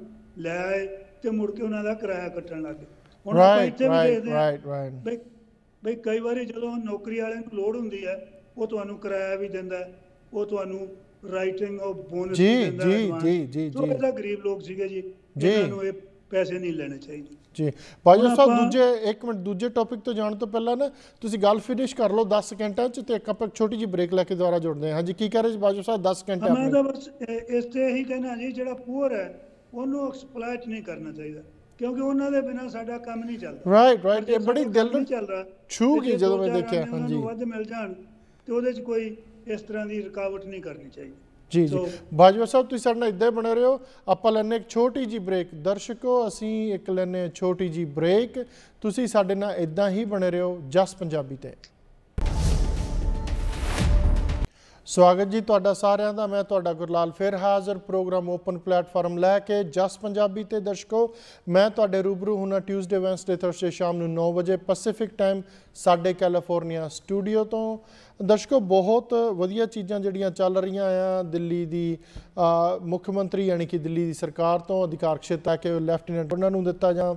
लै आए तो मुड़ के उन्होंने किराया कट्टण लग गए। हुण इत्थे भी देखदे हां बई कई बार जदों नौकरी वाले नूं लोड़ हुंदी है वो तुहानूं किराया भी दिंदा है, वो तुहानूं राइटिंग ऑफ बोनस भी दिंदा है। जी जी जी जी जो गरीब लोग सीगे जी जिन्हां नूं पैसे नहीं लेने चाहिए जी। भाई साहब दूजे एक मिनट दूजे टॉपिक तो जाने तो पहला ना तुसीं गल फिनिश कर लो 10 सेकेंटा तो एक आप छोटी जी ब्रेक लैके दोबारा जुड़ते हैं। हाँ जी की कह रहे बाजू साहब 10 सेकेंट। मैं तो बस इस यही कहना जी जो पुअर है उन्होंने एक्सप्लॉइट नहीं करना चाहिए क्योंकि उन्होंने बिना साडा काम नहीं चलता। राइट राइट, ये बड़ी दिल नहीं चल रहा छू गई जो मैं देखा। हाँ जी वध मिल जाए तो वो कोई इस तरह की रुकावट नहीं करनी चाहिए जी। जी बाजवा साहब तुसीं साडे नाल इदां ही बने रहियो, आपां लैंने एक छोटी जी ब्रेक। दर्शको असीं एक लैंने छोटी जी ब्रेक, तुसीं साडे नाल इदां ही बने रहियो जस पंजाबी ते। स्वागत जी तुहाडा सारिआं दा, मैं तुहाडा गुरलाल फिर हाज़र प्रोग्राम ओपन प्लेटफॉर्म लैके जस पंजाबी ते। दर्शको मैं तुहाडे रूबरू हुना ट्यूसडे वैनसडे थर्सडे शाम नूं 9 बजे पैसिफिक टाइम साडे कैलीफोर्निया स्टूडियो तो। दर्शको बहुत वधिया चीज़ां जिहड़ियां चल रहियां आ दिल्ली दी मुख्यमंत्री यानी कि दिल्ली दी सरकार तो अधिकार क्षेत्र है कि लैफ्टिनेंट उन्हां नूं दित्ता जां,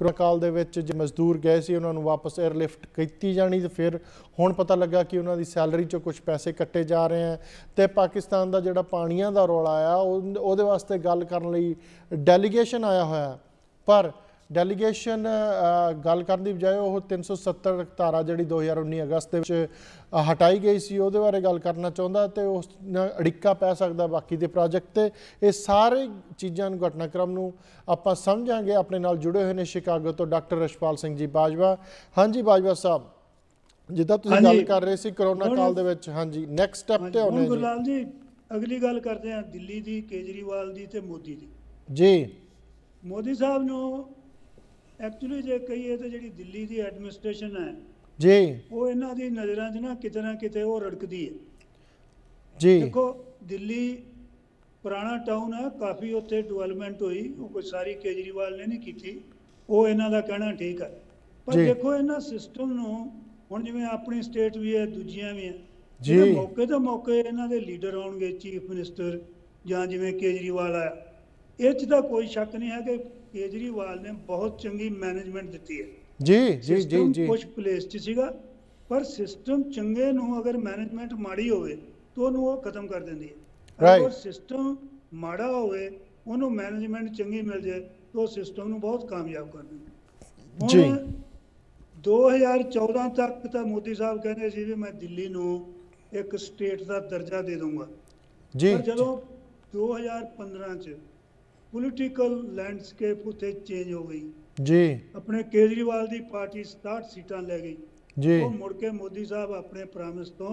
कोरोना काल दे विच जे मजदूर गए सी उन्हां नूं वापस एयरलिफ्ट कीती जानी ते फिर हुण पता लगा कि उन्हां दी सैलरी चों कुछ पैसे कट्टे जा रहे हैं। ते पाकिस्तान दा जिहड़ा पाणीआं दा रौला आ उहदे वास्ते गल करन लई डेलीगेशन आया होया, पर डेलीगेशन गल करने की बजाय वह 370 धारा जी 2019 अगस्त हटाई गई सी उहदे बारे गल करना चाहता तो उस अड़िका पै सकता बाकी के प्रोजेक्ट ते। ये सारे चीज़ों घटनाक्रम आपां समझांगे। अपने नाल जुड़े हुए हैं शिकागो तो डॉक्टर रशपाल सिंह जी बाजवा। हाँ जी बाजवा साहब जिदा तुसीं गल कर रहे सी करोना काल दे विच हाँ जी नैक्सट स्टैप ते आउणे गुरलाल जी। अगली गल करते हैं दिल्ली की केजरीवाल की तो मोदी की। जी मोदी साहब नूं एक्चुअली जो कही तो जी दिल्ली की एडमिनिस्ट्रेशन है जी वो इन्हों की नज़र च ना किते ना किते वो रड़कती है जी। देखो दिल्ली पुराना टाउन है, काफ़ी उत्थे डिवेलपमेंट हुई, वो कोई सारी केजरीवाल ने नहीं की, वो इन्हों का कहना ठीक है। पर देखो इन्होंने सिस्टम हुण जिवें अपनी स्टेट भी है दूजियां भी है जी, मौके तो मौके इन्हों के लीडर आउणगे चीफ मिनिस्टर जां जिवें केजरीवाल आया। इस दा कोई शक नहीं है कि केजरीवाल ने बहुत चंगी मैनेजमेंट दी है जी जी जी जी। कुछ प्लेस सीगा पर सिस्टम चंगे नूं अगर मैनेजमेंट माड़ी होवे तो उन्होंने वो खत्म कर देंदी है। अगर सिस्टम माड़ा होवे उन्होंने मैनेजमेंट चंगी मिल जाए तो सिस्टम नूं बहुत कामयाब कर देंदी जी। 2014 तक तो मोदी साहब कहते सी भी मैं दिल्ली नूं एक स्टेट का दर्जा दे दूंगा जी। जदों 2015 च पोलिटिकल लैंडस्केप उत्थे चेंज हो गई जी, अपने केजरीवाल की पार्टी 67 सीटां लै गई जी। वो मुड़ के मोदी साहब अपने प्रामिस तो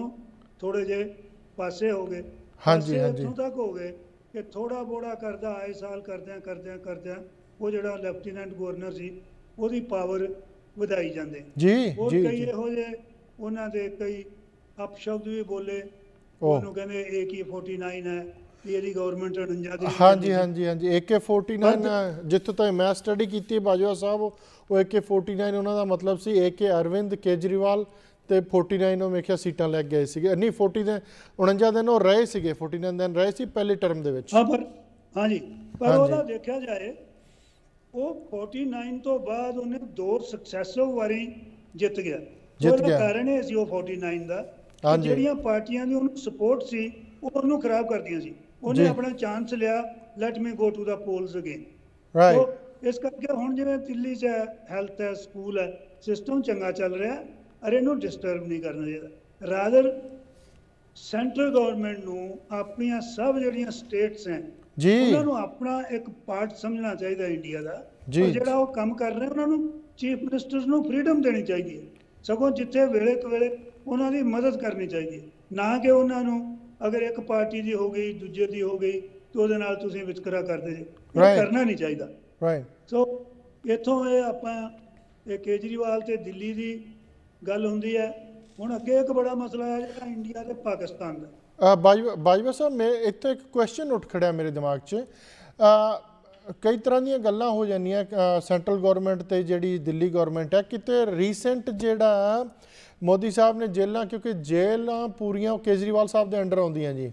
थोड़े जे पासे हो गए। हाँ जी हाँ जी इत्थों तक हो गए कि थोड़ा बोड़ा करदा आए साल करदे वो जो लैफ्टिनेंट गवर्नर सी उहदी पावर वधाई जांदे जी। और कई इहो जे उन्हां दे कई अपशब्द भी बोले, उन्होंने कहंदे ए की 49 है गवर्नमेंट। हाँ जी हाँ जी हाँ जी AK-49 जितों तक मैं स्टडी की बाजवा साहब वो AK-49 उन्होंने मतलब से AK अरविंद केजरीवाल तो 49 में क्या सीटां लग गए थे नहीं 49 दिन वो रहे थे 49 दिन रहे थे पहले टर्म के। हाँ पर हाँ जी पर वह देखा जाए वो 49 तो बाद उन्हें 2 सक्सैसिव वारी जित गया कारण है वो 49 का। हाँ जी जिहड़ियां पार्टियां दी उन्होंने सपोर्ट सी उन्होंने खराब कर दिया सी, उन्हें अपना चांस लिया let me go to the polls again. तो इस करके हुण जिवें दिल्ली च हैल्थ है स्कूल है सिस्टम चंगा चल रहा अरे इन्होंने डिस्टर्ब नहीं करना चाहिए। रादर सेंट्रल गवर्नमेंट नूं अपनियां सब जिहड़ियां स्टेट्स हैं उन्होंने अपना एक पार्ट समझना चाहिए इंडिया का। जिहड़ा वो काम कर रहे उन्होंने चीफ मिनिस्टर्स नूं फ्रीडम देनी चाहिए, सगों जिथे वेले कवेले उन्हों की मदद करनी चाहिए, ना कि उन्होंने अगर एक पार्टी की हो गई दूजे की हो गई तो ਉਹਦੇ ਨਾਲ ਤੁਸੀਂ ਵਿਤਕਰਾ ਕਰਦੇ ਜੇ ਕਰਨਾ ਨਹੀਂ ਚਾਹੀਦਾ ਰਾਈਟ ਸੋ ਇਥੋਂ ਇਹ ਆਪਾਂ ਇਹ ਕੇਜਰੀਵਾਲ ਤੇ ਦਿੱਲੀ ਦੀ ਗੱਲ ਹੁੰਦੀ ਹੈ ਹੁਣ ਅੱਗੇ ਇੱਕ ਬੜਾ ਮਸਲਾ ਹੈ ਜਿਹੜਾ ਇੰਡੀਆ ਤੇ ਪਾਕਿਸਤਾਨ ਦਾ ਬਾਜਵਾ ਸਾਹਿਬ ਮੈਂ ਇੱਥੇ ਇੱਕ ਕੁਐਸਚਨ ਉੱਠ ਖੜਿਆ ਮੇਰੇ ਦਿਮਾਗ 'ਚ कई तरह दी गल्लां हो जांदियां सेंट्रल गौरमेंट ते जिहड़ी दिल्ली गौरमेंट है किते रीसेंट जिहड़ा मोदी साहब ने जेलां क्योंकि जेलां पूरियां केजरीवाल साहब दे अंडर आउंदियां जी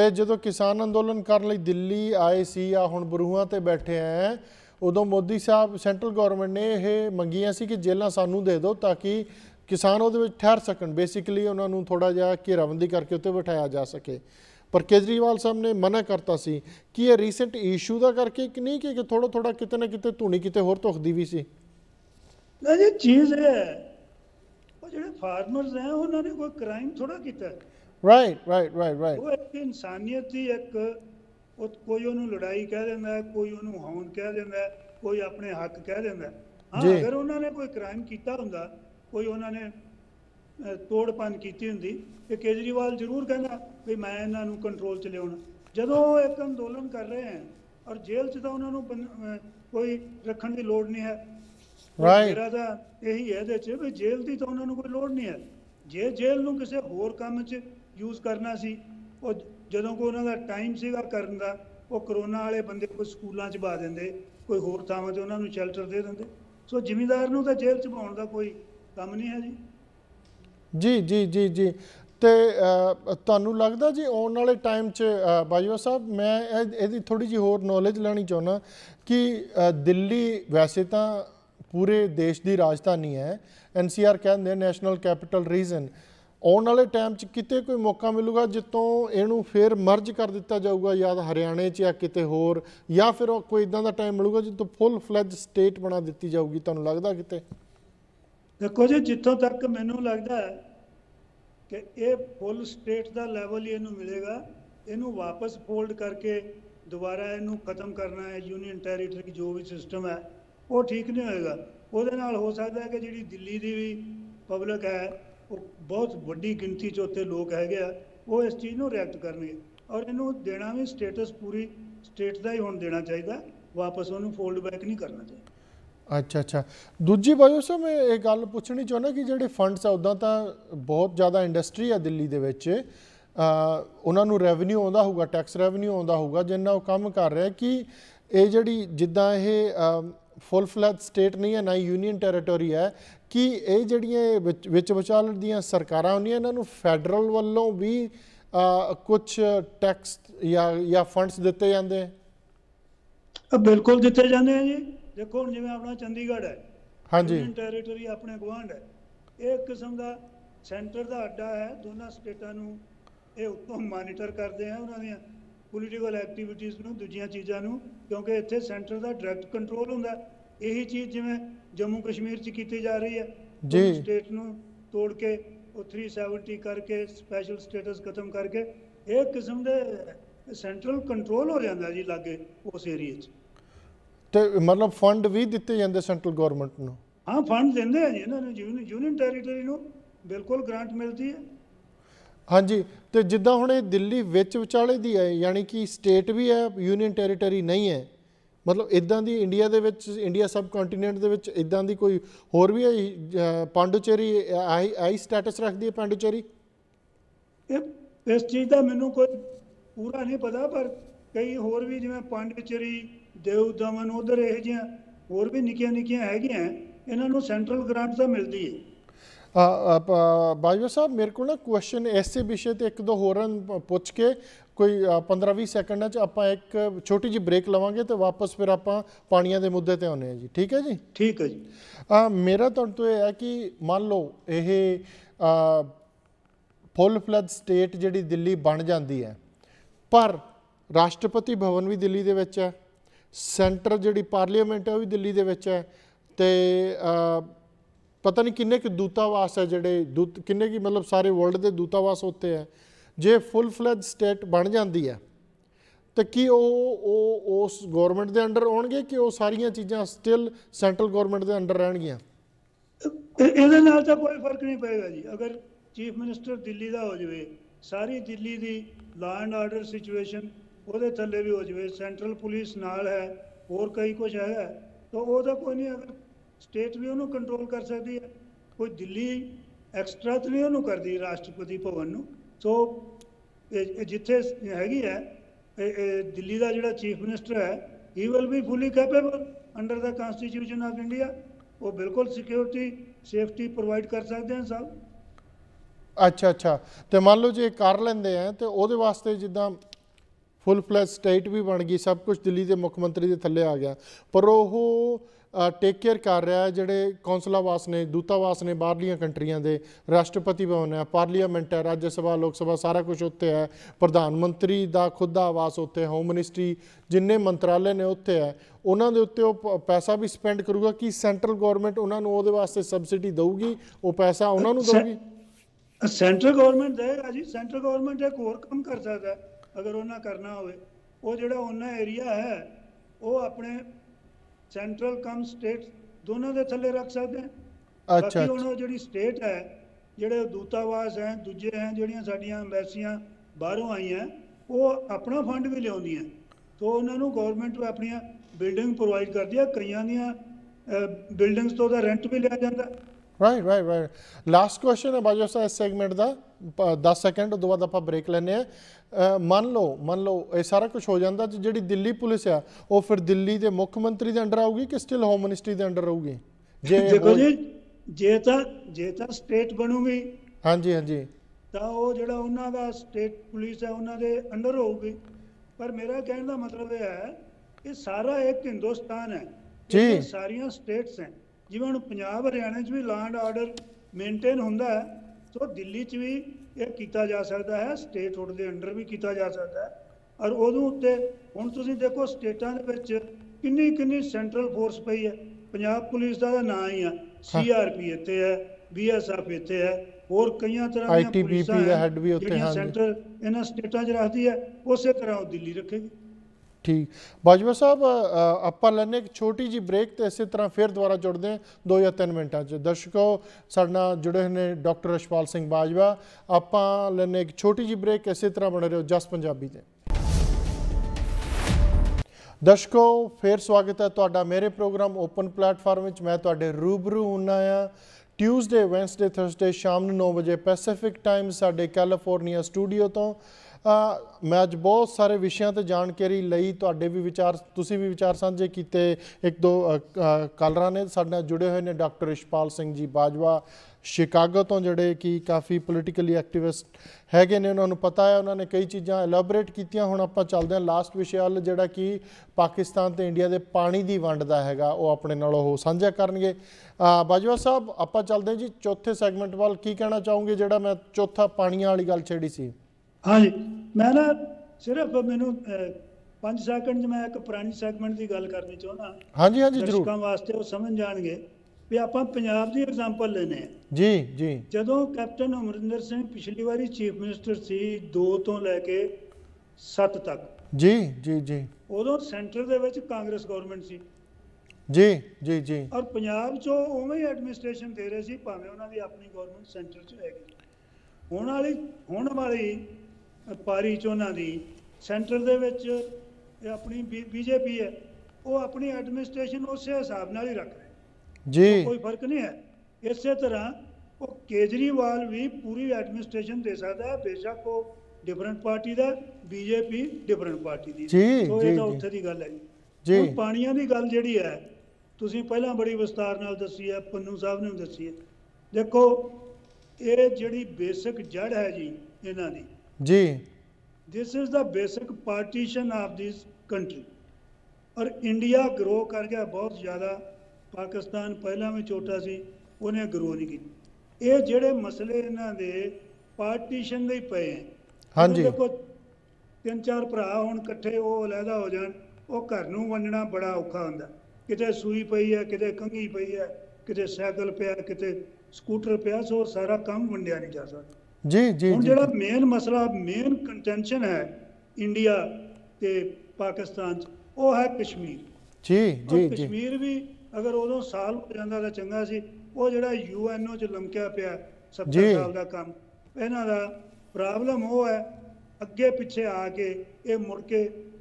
ते जदों किसान अंदोलन करन लई दिल्ली आए सी आ हुण बरूहां ते बैठे हैं उदों मोदी साहब सेंट्रल गौरमेंट ने यह मंगियां सी कि जेलां सानू दे दो ताकि किसान उहदे विच ठहर सकण बेसिकली उहनां नूं थोड़ा जिहा घेराबंदी करके उत्ते बिठाया जा सके पर केजरीवाल साहब ने मना करता सी कि ये रीसेंट इशू दा करके कि नहीं कि थोड़ा थोड़ा किते ना किते धूनी किते होर धुखदी भी सी ना जी चीज़ है वो जेडे फार्मर्स हैं उन्होंने कोई क्राइम थोड़ा किता है राइट राइट राइट राइट वो एक इंसानियत की एक कोई उन्होंने लड़ाई कह देंदा है कोई उन्होंने हौन कह देंदा है कोई अपने हक कह देंदा है हाँ अगर उन्होंने कोई क्राइम किया होंदा कोई उन्होंने तोड़पन की होंगी तो केजरीवाल जरूर कहना भी मैं इन्हों कंट्रोल च लिया जो एक अंदोलन कर रहे हैं और जेल च तो उन्होंने कोई रखने की लड़ नहीं है मेरा तो यही है भी जेल की तो उन्होंने कोई लड़ नहीं है जे जेल में किसी होर काम च यूज करना सी और जो को उन्होंने टाइम से करन दा वो करोना वाले बंदे कोई स्कूलों च पा देंगे कोई होर थावां ते उन्होंने शेल्टर दे देंगे सो जिमीदार नूं तो जेल च पाउण दा कोई काम नहीं है जी जी जी जी जी तो तुहानू लगता जी आने वाले टाइम च बाजवा साहब मैं यदि थोड़ी जी होर नॉलेज लैनी चाहना कि दिल्ली वैसे तो पूरे देश की राजधानी है NCR कहते नैशनल कैपिटल रीजन आने वाले टाइम किते कोई मौका मिलेगा जितों इनू फिर मर्ज कर दिता जाऊगा या हरियाणे या किते होर या फिर कोई इदा का टाइम मिलेगा जितों फुल फ्लैज स्टेट बना दी जाऊगी तुहानू लगता किते देखो जी जितों तक मैनू लगता है कि ये फुल स्टेट का लैवल ही इनू मिलेगा इनू वापस फोल्ड करके दोबारा इनू खत्म करना है यूनियन टैरीटरी जो भी सिस्टम है वो ठीक नहीं होएगा उहदे नाल हो सकता है कि जी दिल्ली की भी पब्लिक है वो बहुत वड्डी गिनती च उत्थे लोग है वो इस चीज़ को रिएक्ट करनगे और इनू देना भी स्टेटस पूरी स्टेट का ही हुण देना चाहिए वापस उन्होंने फोल्ड बैक नहीं करना चाहिए अच्छा अच्छा दूजी बाजवा साहब मैं एक गल पूछनी चाहना कि जिहड़े फंड्स है उदां तो बहुत ज़्यादा इंडस्ट्री है दिल्ली दे विच उन्होंने रैवन्यू आउंदा होगा टैक्स रैवन्यू आउंदा होगा जिन्ना वो काम कर रहा है कि ये जिहड़ी जिद्दां ये फुल फ्लैज स्टेट नहीं है ना ही यूनियन टैरेटोरी है कि ये जिहड़ियां विच विचाल दीयां सरकारां हुंदियां इन्हां नूं फैडरल वल्लों भी कुछ टैक्स या फंड्स दिते जांदे बिल्कुल दिते जांदे जी देखो हम जिवें अपना चंडीगढ़ है हाँ जी यूनियन टैरेटरी अपने गुआंढ है एक किस्म का सेंटर का अड्डा है दोनों स्टेटा ये उत्तों मानीटर करते हैं उन्होंने पोलीटिकल एक्टिविटीज़ में दूजिया चीज़ों क्योंकि इतने सेंटर का डायरैक्ट कंट्रोल होंगे यही चीज़ जिमें जम्मू कश्मीर की जा रही है जी स्टेट में तोड़ के 370 करके स्पैशल स्टेटस खत्म करके एक किस्म के सेंट्रल कंट्रोल हो जाता जी लागे उस एरिए ਤੇ ਮਤਲਬ ਫੰਡ ਵੀ ਦਿੱਤੇ ਜਾਂਦੇ ਸੈਂਟਰਲ ਗਵਰਨਮੈਂਟ ਨੂੰ ਹਾਂ ਫੰਡ ਦਿੰਦੇ ਆ ਜੀ ਇਹਨਾਂ ਨੂੰ ਯੂਨੀਅਨ ਟੈਰੀਟਰੀ ਨੂੰ ਬਿਲਕੁਲ ਗ੍ਰਾਂਟ ਮਿਲਦੀ ਹੈ ਹਾਂਜੀ ਤੇ ਜਿੱਦਾਂ ਹੁਣ ਇਹ ਦਿੱਲੀ ਵਿੱਚ ਵਿਚਾਲੇ ਦੀ ਹੈ ਯਾਨੀ ਕਿ ਸਟੇਟ ਵੀ ਹੈ ਯੂਨੀਅਨ ਟੈਰੀਟਰੀ ਨਹੀਂ ਹੈ ਮਤਲਬ ਇਦਾਂ ਦੀ ਇੰਡੀਆ ਦੇ ਵਿੱਚ ਇੰਡੀਆ ਸਬ ਕੰਟੀਨੈਂਟ ਦੇ ਵਿੱਚ ਇਦਾਂ ਦੀ ਕੋਈ ਹੋਰ ਵੀ ਪਾਂਡੂਚੇਰੀ ਆਈ ਸਟੇਟਸ ਰੱਖਦੀ ਹੈ ਪਾਂਡੂਚੇਰੀ ਇਸ ਚੀਜ਼ ਦਾ ਮੈਨੂੰ ਕੋਈ ਪੂਰਾ ਨਹੀਂ ਪਤਾ ਪਰ ਕਈ ਹੋਰ ਵੀ ਜਿਵੇਂ ਪਾਂਡੂਚੇਰੀ देव दमन उधर यह होर भी निकिया निकिया है इन्होंने सेंट्रल ग्रांट तो मिलती है बाजवा साहब मेरे को ना क्वेश्चन इस विषय तो एक दो होरन पूछ के कोई 15-20 सैकेंड एक छोटी जी ब्रेक लवांगे तो वापस फिर आप पानिया के मुद्दे पर आने जी ठीक है जी ठीक है जी मेरा तो यह है कि मान लो ये फुल फ्लैज स्टेट जी दिल्ली बन जाती है पर राष्ट्रपति भवन भी दिल्ली के सेंटर जिहड़ी पार्लीमेंट है वह भी दिल्ली दे विच है ते पता नहीं किन्ने के दूतावास है जिहड़े दूत किन्ने की मतलब सारे वर्ल्ड के दूतावास होते हैं जे फुल फ्लैज स्टेट बन जाती है तो कि उस गौरमेंट के अंडर आउणगे कि वो सारिया चीज़ा स्टिल सेंट्रल गौरमेंट के अंडर रहणगियां इहदे नाल तां कोई फर्क नहीं पएगा जी अगर चीफ मिनिस्टर दिल्ली का हो जाए सारी दिल्ली की लॉ एंड आर्डर सिचुएशन वो थले भी हो जाए, सेंट्रल पुलिस नाल है, होर कई कुछ है, तो वह कोई नहीं। अगर स्टेट भी उन्होंने कंट्रोल कर सकती है, कोई दिल्ली एक्सट्रा तो नहीं करती राष्ट्रपति भवन। सो जिथे हैगी है दिल्ली का जो चीफ मिनिस्टर है, he will be fully capable under the constitution of India, वो बिल्कुल सिक्योरिटी सेफ्टी प्रोवाइड कर सकते हैं सब। अच्छा अच्छा, तो मान लो जो कर लेंदे हैं तो वो वास्ते जिदा फुल फ्लैश स्टेट भी बन गई, सब कुछ दिल्ली के मुख्यमंत्री के थले आ गया, पर वो टेक केयर कर रहा है जोड़े कौंसलावास ने, दूतावास ने बाहरलियां कंट्रियां दे, राष्ट्रपति भवन है, पार्लीमेंट है, राज्य सभा लोक सभा सारा कुछ उत्ते है, प्रधानमंत्री का खुद का आवास उत्ते, होम मिनिस्ट्री जिन्ने मंत्रालय ने उत्ते है, उन्होंने उत्ते पैसा भी स्पेंड करूगा कि सेंट्रल गौरमेंट उन्होंने वास्ते सबसिडी देगी, वो पैसा उन्होंने देगी। सेंट्रल गौरमेंट देगा जी, सेंट्रल गौरमेंट एक होर काम कर सकता है अगर उन्हें करना हो। जोड़ा उन्हें एरिया है वो अपने सेंट्रल कम स्टेट दोनों के थले रख सकते हैं। अच्छा, बाकी जी स्टेट है, जोड़े दूतावास हैं, दूजे हैं, जोड़ियाँ साड़ियाँ एम्बेसियाँ बाहरों आई हैं, वो अपना फंड भी लिया, तो उन्होंने गौरमेंट अपनी बिल्डिंग प्रोवाइड करती है, कई बिल्डिंग्स तो रेंट भी लिया जाता है। Right right right, last question है बाजवा साहब इस सेगमेंट का, 10 सेकेंड उस बाद आप ब्रेक लेने। मान लो ये सारा कुछ हो जाता तो जी दिल्ली पुलिस है वो फिर दिल्ली के मुख्यमंत्री के अंडर आऊगी कि स्टिल होम मिनिस्ट्री के अंडर रहूगी? देखो जी, जे तो स्टेट बनूगी, हाँ जी हाँ जी, तो वो जो उन्होंने स्टेट पुलिस है उन्होंने अंडर होगी, पर मेरा कहने का मतलब यह है कि सारा एक हिंदुस्तान है जी, सारिया स्टेट्स हैं, जिवें हुण पंजाब हरियाणा भी लैंड आर्डर मेनटेन होंदा है, तो दिल्ली च भी यह किया जा सकता है, स्टेटहुड के अंडर भी किया जा सकता है। और उदों उत्ते हुण तुसीं देखो स्टेटां दे विच किन्नी किन्नी सेंट्रल फोर्स पई है, पंजाब पुलिस का ना ही है, CRP इत्थे है, BSF इत्थे है, होर कई तरह दी पुलिसां जिहड़ियां सेंटर इन्हां स्टेटां च रखदी है, उस तरह वो दिल्ली रखेगी। ठीक, बाजवा साहब आप लैने एक छोटी जी ब्रेक तो इस तरह फिर दोबारा जुड़ते हैं 2 या 3 मिनटा। दर्शकों साढ़े नाल जुड़े हुए हैं डॉक्टर रछपाल सिंह बाजवा, आप लैने एक छोटी जी ब्रेक, इस तरह बने रहो जस पंजाबी से। दर्शकों फिर स्वागत है तुहाडा मेरे प्रोग्राम ओपन प्लेटफॉर्म में, मैं तुहाडे रूबरू हुन्ना आ ट्यूसडे वैनसडे थर्सडे शाम 9 बजे पैसिफिक टाइम साढ़े कैलीफोर्निया स्टूडियो तो। मैं अज बहुत सारे विषयों पर जानकारी लई, तुहाडे भी विचार तुसी भी विचार सांझे कीते, एक दो कालरां ने साडे नाल जुड़े हुए हैं। डॉक्टर रछपाल सिंह जी बाजवा शिकागो तो जोड़े कि काफ़ी पोलिटिकली एक्टिविस्ट हैगे ने, उन्होंने पता है, उन्होंने कई चीज़ा एलैबोरेट कीतियां। हुण आपां चलदे हां लास्ट विषय हल, जिहड़ा कि पाकिस्तान ते इंडिया दे पानी दी वंड दा हैगा, वो अपने नाल ओह सांझा करनगे। बाजवा साहब आपां चलदे जी चौथे सैगमेंट वाल, की कहना चाहोगे जिहड़ा मैं चौथा पाणीआं वाली गल छेड़ी सी? हाँ जी, मैं ना सिर्फ मैनू 5 सेकंड मैं एक पुरानी सैगमेंट की गल करनी चाहना। हाँ जी हाँ जी, दर्शकों वास्ते वो समझ जाएंगे भी आप पंजाब की एग्जाम्पल लेने जी जी। जदों कैप्टन अमरिंदर सिंह पिछली बारी चीफ मिनिस्टर सी 2 तो लैके 7 तक जी जी जी, उदों सेंटर दे विच कांग्रेस गवर्नमेंट सी जी जी जी, और पंजाब चो उवें ही एडमिनिस्ट्रेशन दे रहे सी, भावें उन्हां दी अपनी गवर्नमेंट सेंटर च हैगी। हुण वाली पारी चोना दी सेंटर दे विच अपनी BJP है, वो अपनी एडमिनिस्ट्रेशन उस हिसाब नाल ही रख रहे जी, तो कोई फर्क नहीं है। इस तरह वो केजरीवाल भी पूरी एडमिनिस्ट्रेशन दे सकता है, बेशक वो डिफरेंट पार्टी का, BJP डिफरेंट पार्टी की, तो ये उत्थे दी गल है जी। हुण पाणियां दी गल जिहड़ी है तुसीं पहलां बड़ी विस्तार नाल दसी है, पन्नू साहब ने भी दसी है। देखो ये जिहड़ी बेसिक जड़ है जी इन्हां दी जी, this is the basic partition of this country, और इंडिया ग्रो कर गया बहुत ज़्यादा, पाकिस्तान पहला भी छोटा सी उन्हें ग्रो नहीं की। ये जोड़े मसले इन्होंने पार्टीशन के ही पे हैं। हाँ जी, देखो 3-4 भरा होण कट्ठे, वो अलहदा हो जाए, वो घर नूं वंडना बड़ा औखा होंदा, किते सूई पई है, किते कंघी पई है, किते साइकल पिया, किते स्कूटर पिया, सो सारा काम वंडिया नहीं जा सकता जी जी। हुण जिहड़ा मेन मसला मेन कंटेंशन है इंडिया ते पाकिस्तान च, वो है कश्मीर जी जी जी। कश्मीर भी अगर उदों साल हो जांदा तां चंगा सी, वो जिहड़ा UNO च लमकिया पिया 70 साल दा काम, इन्हां दा प्रॉब्लम वो है अगे पिछे आके ये मुड़ के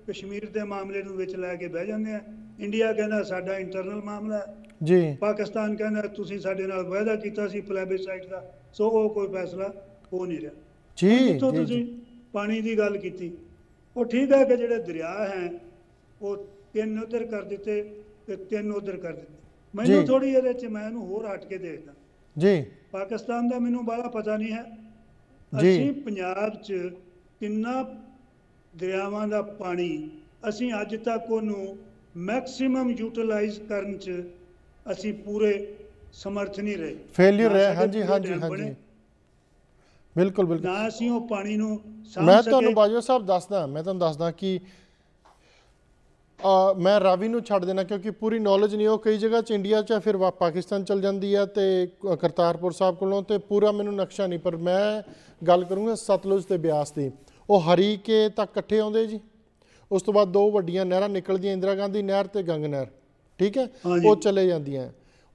कश्मीर के मामले विच लैके बह जाते हैं। इंडिया कहना साडा इंटरनल मामला जी, पाकिस्तान कहना तुसीं साडे नाल वादा कीता सी प्लेबिसाइट दा, सो वो कोई फैसला हो नहीं रहा जी। तो तुसीं पानी की गल की, वो ठीक है कि जिहड़े दरिया हैं वो तीन उधर कर दिते ते तीन उधर कर दिते। मैनूं थोड़ी ये मैं होर हट के देखदा जी, पाकिस्तान का मैनूं बड़ा पता नहीं है। असीं पंजाब च कितना दरियावां दा पानी असीं अज तक उहनूं मैक्सिमम यूटिलाइज करन च असीं पूरे समर्थ नहीं रहे, फेलियर रहे। हाँ जी, हाँ जी, हाँ जी, बिल्कुल बिल्कुल ना असीं उह पानी नूं साम सके। मैं तुहानूं बाजवा साहब दसदा, मैं तुहानूं दसदा कि मैं रावी नूं छड्ड देना क्योंकि पूरी नॉलेज नहीं। वो कई जगह च इंडिया च फिर पाकिस्तान चल जाती है तो करतारपुर साहब कोलों तो पूरा मैनूं नक्शा नहीं। पर मैं गल करूँगा सतलुज ते ब्यास की, वह हरीके तक इकट्ठे आउंदे जी। उस तो बाद दो वड्डियां नहरां निकलदियां, इंदिरा गांधी नहर तो गंग नहर, ठीक है, वो चले जांदियां।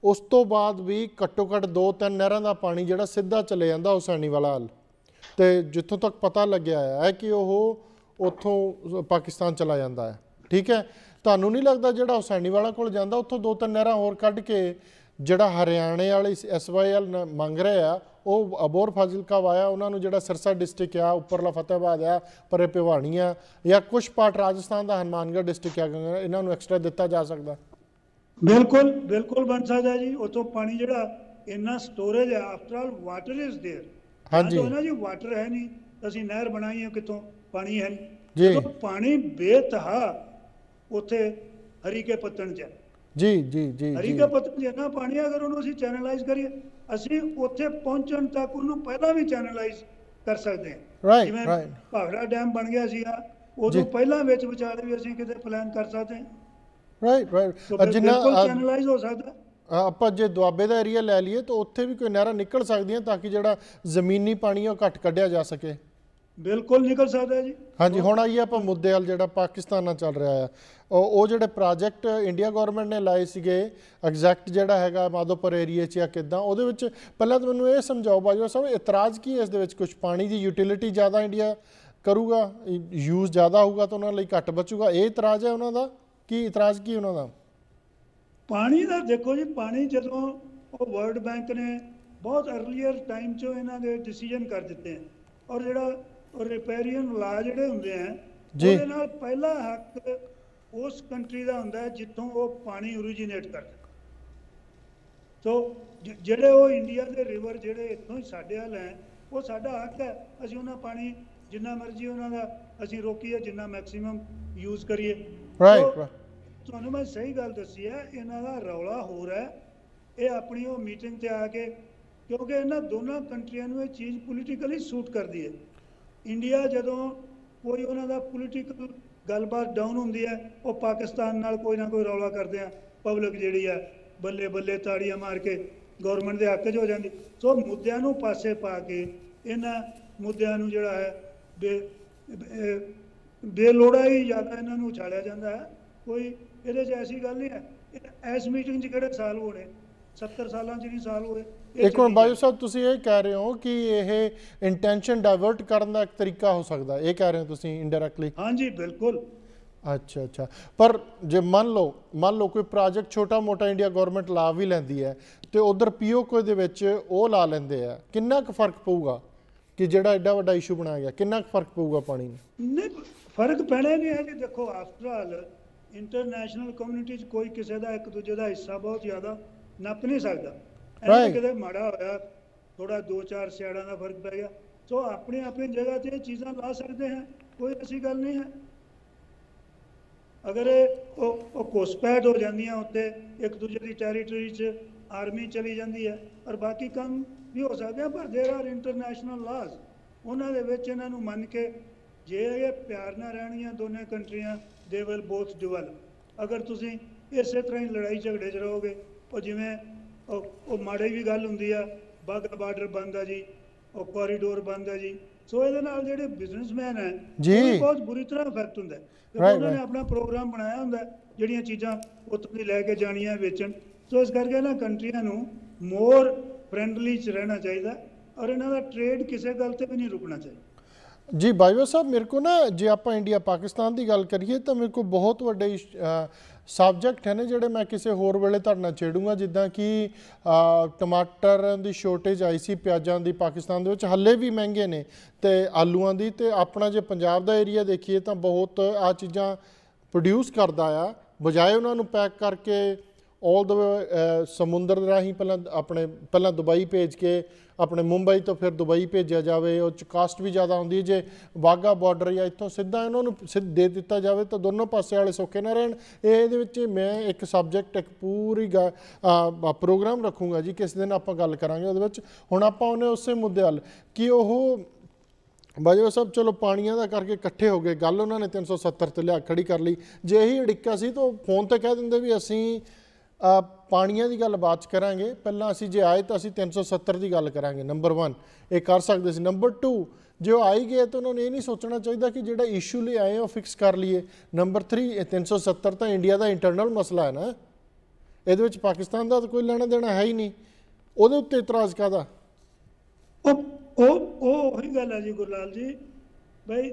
उस तो बाद भी घट्टो घट्ट दो तीन नहरां दा पानी जिहड़ा सीधा चले जांदा हुसैनीवाला हल, तो जिथों तक पता लग्या है कि वह उत्थों पाकिस्तान चला जाता है, ठीक है। तुहानूं नहीं लगता जिहड़ा हुसैनीवाला कोल जांदा उत्थों दो तीन नहरां होर कढ के जिहड़ा हरियाणे वाले SYL मंग रहे आ, ਉਹ ਅਬੋਰ ਫਾਜ਼ਿਲਕਾ ਆਇਆ, ਉਹਨਾਂ ਨੂੰ ਜਿਹੜਾ ਸਿਰਸਾ ਡਿਸਟ੍ਰਿਕਟ ਆ, ਉੱਪਰਲਾ ਫਤਿਹਾਬਾਦ ਆ, ਪਰੇ ਭਿਵਾਣੀ ਆ, ਜਾਂ ਕੁਛ ਪਾਰਟ ਰਾਜਸਥਾਨ ਦਾ ਹਨੂਮਾਨਗੜ੍ਹ ਡਿਸਟ੍ਰਿਕਟ ਆ, ਇਹਨਾਂ ਨੂੰ ਐਕਸਟਰਾ ਦਿੱਤਾ ਜਾ ਸਕਦਾ। ਬਿਲਕੁਲ ਬਿਲਕੁਲ ਬਣ ਸਕਦਾ ਜੀ। ਉੱਥੋਂ ਪਾਣੀ ਜਿਹੜਾ ਇੰਨਾ ਸਟੋਰੇਜ ਆ, after all water is there. ਹਾਂਜੀ ਉਹਨਾਂ ਜੀ ਵਾਟਰ ਹੈ ਨਹੀਂ, ਅਸੀਂ ਨਹਿਰ ਬਣਾਈ ਆ, ਕਿੱਥੋਂ ਪਾਣੀ ਹੈ ਨਹੀਂ ਜੀ। ਪਾਣੀ ਬੇਤਹਾ ਉੱਥੇ ਹਰੀਕੇ ਪੱਤਣ ਚ जी जी जी हरीके पत्तन जिन्ना पानी अगर उन्होंने असीं चैनलाइज करिए, असीं उत्थे पहुंचण तक उन्होंने पहला भी चैनलाइज कर सकते हैं। जिवें भाखड़ा डैम बन गया सी, उदों पहला विच विचारे भी असीं किते प्लान कर सकते हैं। राइट राइट, जिन्ना चैनलाइज हो सकदा। ਆਪਾਂ जे दुआबे का एरिया लै लीए तो उत्थे भी कोई नहरां निकल सकदियां ताकि जिहड़ा जमीनी पानी है घट कढिया जा सके। बिल्कुल निकल सकता है जी। हाँ जी, हुण आइए आप मुद्दे वाल जो पाकिस्तान नाल चल रहा है, वो जो प्रोजेक्ट इंडिया गौरमेंट ने लाए थे एग्जैक्ट जो है माधोपुर एरिए या कि पहले तो मैं ये समझाओ बाजवा साहब, इतराज़ की इस दे विच कुछ पानी की यूटिलिटी ज़्यादा इंडिया करूगा, यूज़ ज़्यादा होगा तो उन्होंने घट बचूगा, ये इतराज़ है उन्होंने कि इतराज़ की उन्होंने पानी का? देखो जी, पानी जो वर्ल्ड बैंक ने बहुत अर्लीयर टाइम चो इन्होंने डिसीजन कर दिते हैं और जो रिपेरियन ला जिहड़े हुंदे हैं उहदे नाल पहला हक उस कंट्री का हुंदा है जिथों वह पानी ओरिजिनेट करदा। तो जिहड़े वो इंडिया के रिवर जिहड़े इथों ही साडे वाल हैं, वो साडा हक है। असीं उन्हां पानी जिन्ना मर्जी उन्हां दा असीं रोकीए, जिन्ना मैक्सिमम यूज़ करिए। तुहानूं मैं सही गल दसी है, इन्हां दा रौला हो रहा है। ये अपनी वो मीटिंग ते आके, क्योंकि इन्हां दोनों कंट्रियां नूं ये चीज़ पोलीटिकली सूट करदी है। इंडिया जदों कोई उन्हां दा पोलीटिकल गलबात डाउन हुंदी है, वो पाकिस्तान नाल कोई ना कोई रौला करदे आ, पब्लिक जिहड़ी है बल्ले बल्ले ताड़ियां मार के गवर्नमेंट दे हक च हो जांदी। सो मुद्दिआं नूं पासे पा के इन्हां मुद्दिआं नूं जिहड़ा है बेलोड़ा ही ज़्यादा इन्हां नूं उछालिया जांदा है। कोई इहदे च ऐसी गल नहीं है। इस मीटिंग च किहड़े साल होणे, 70 साल नहीं साल होए। एक मिनट बाजवा साहब, तुम ये कह रहे हो कि यह इंटेंशन डाइवर्ट करने का एक तरीका हो सकता है, ये कह रहे हो तुम इनडायरेक्टली? हाँ जी बिल्कुल। अच्छा अच्छा, पर जो मान लो कोई प्रोजेक्ट छोटा मोटा इंडिया गौरमेंट ला भी लैंदी है तो उधर POK दे विच ओ ला लैंदे आ, कितना क फर्क पेगा कि जिहड़ा एडा वड्डा इशू बनाया गया, कितना क फर्क पेगा पानी में? फर्क पैना नहीं है जी। देखो आफ्टर ऑल इंटरनेशनल कम्यूनिटी च कोई किसी का एक दूजे का हिस्सा बहुत ज़्यादा नप नहीं सकता। कदे माड़ा होया, थोड़ा 2-4 सियाड़ा का फर्क पै गया। सो अपनी अपनी जगह पर यह चीज़ा ला सकते हैं, कोई ऐसी गल नहीं है। अगर घुसपैठ हो जाती है उत्ते एक दूजे की टैरीटरी च आर्मी चली जाती है और बाकी काम भी हो सकते हैं, पर देर आर इंटरनेशनल लाज उन्होंने मन के जे ये प्यार ना रहनियां दोनों कंट्रियां, दे विल बोथ डेवलप। अगर तुसी इस तरह ही लड़ाई झगड़े च रहोगे और जिमें माड़ी भी गल होंगी आ, बाघा बार्डर बंद है जी, और कॉरीडोर बंद है जी। सो ये जो बिजनेसमैन है जी, बहुत बुरी तरह इफेक्ट होंगे। उन्होंने अपना प्रोग्राम बनाया होंगे जड़िया चीज़ा उतों की लैके जानिया बेचन। सो इस करके इन्होंने कंट्रिया मोर फ्रेंडली च रहना चाहिए और इन्हों का ट्रेड किसी गल से भी नहीं रुकना चाहिए। जी बाजवा साहब, मेरे को ना जे आप इंडिया पाकिस्तान की गल करिए तो मेरे को बहुत वड्डे सबजैक्ट है ने जोड़े मैं किसी होर वेले तुहाडे छेड़ूंगा, जिदा कि टमाटर की शॉर्टेज आई सी, प्याज़ां की पाकिस्तान दे विच हले भी महंगे ने, तो आलूआं की, तो अपना जो पंजाब का एरिया देखिए तो बहुत आ चीज़ा प्रोड्यूस करता आ, बजाय उन्होंने पैक करके ऑल द वे समुद्र राही पहला दुबई भेज के अपने मुंबई तो फिर दुबई भेजा जाए, और कास्ट भी ज़्यादा आती है जे वाघा बॉर्डर या इतों सीधा इन्होंने दे दिता जाए तो दोनों पासे वाले सौखे ना रहन। ये मैं एक सबजैक्ट एक पूरी प्रोग्राम रखूँगा जी, किस दिन आप गल करांगे उहदे हुण आपां उहने उस मुद्दे हल कि वह बाजवा साहब चलो पानिया का करके इकट्ठे हो गए, गल उन्होंने 370 ते लिया खड़ी कर ली, जे यही अड़िका सी तो फोन तो कह देंगे भी असीं पानिया की गल बात करांगे, पहला असी जे आए तो असी 370 की गल करांगे, नंबर वन ये कर सकते सी। नंबर टू जो आई गए तो उन्होंने ये नहीं सोचना चाहिए कि जो इशू ले आए वो फिक्स कर लिए। नंबर थ्री 370 तो इंडिया का इंटरनल मसला है ना, ये पाकिस्तान का तो कोई लेना देना है ही नहीं, वो उत्ते इतराज कादा? वही गल है जी गुरलाल जी, भाई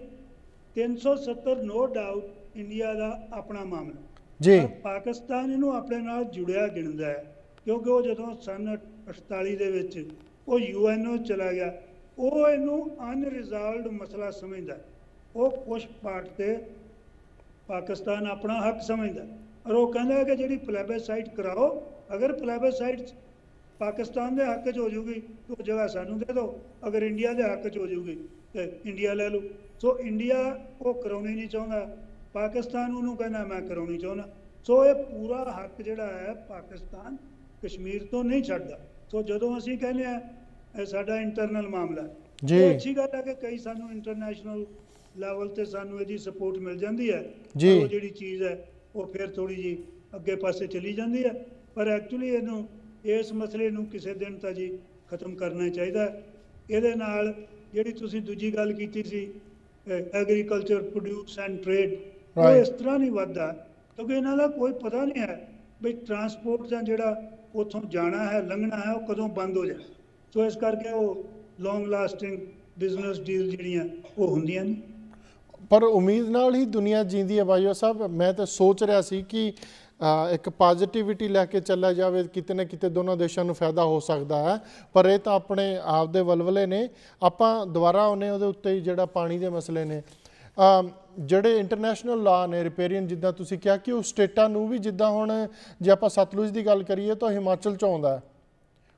370 नो डाउट इंडिया का अपना मामला जी, पाकिस्तान इनू अपने नाल जुड़िया गिणदा है, क्योंकि वो जदों सन 48 दे विच वो यूएनओ चला गया, वो इनू अनरिजॉल्वड मसला समझदा, वो कुछ पार्ट ते पाकिस्तान अपना हक समझदा, और वो कहंदा कि जिहड़ी प्लेबेसाइट कराओ, अगर प्लेबेसाइट पाकिस्तान दे हक च हो जूगी तो जगह सानू दे दो, अगर इंडिया दे हक च हो जूगी तो इंडिया ले लो। सो इंडिया वो कराउणी नहीं चाहुंदा, पाकिस्तान उन्होंने कहना मैं करानी चाहना, सो ये पूरा हक जोड़ा है पाकिस्तान कश्मीर तो नहीं छड्डदा। सो जो असी कहने साडा इंटरनल मामला जी, तो अच्छी गल है कि कई सानू इंटरनेशनल लैवल ते सानू इहदी सपोर्ट मिल जाती है, वो जिहड़ी चीज़ है वो फिर थोड़ी जी अगे पासे चली जाती है, पर एक्चुअली इहनू इस मसले नू किसी दिन तां जी खत्म करना चाहिए। इहदे नाल जिहड़ी तुसीं दूजी गल कीती सी एग्रीकल्चर प्रोड्यूस एंड ट्रेड, तो इस तरह नहीं बढ़ता क्योंकि इन्हों का कोई पता नहीं है भी ट्रांसपोर्ट का जोड़ा उतों जाना है लंघना है वो कदों बंद हो जाए, सो इस करके वो लॉन्ग लास्टिंग बिजनेस डील जीडियाँ वो होंदियां नहीं। पर उम्मीद नाल ही दुनिया जींदी है बाजवा साहब, मैं तो सोच रहा सी कि एक पॉजिटिविटी लैके चला जाए, किते ना किते दोनों देशों को फायदा हो सकता है, पर यह तो अपने आप के वलवले ने, आप दोबारा आने वो उत्ते जो पानी के मसले ने जोड़े इंटरनेशनल लॉ ने रिपेरियन, जिदा तुसीं कहा कि उस स्टेटा भी जिदा हुण जे आप सतलुज की गल करिए तो हिमाचल चों आउंदा है,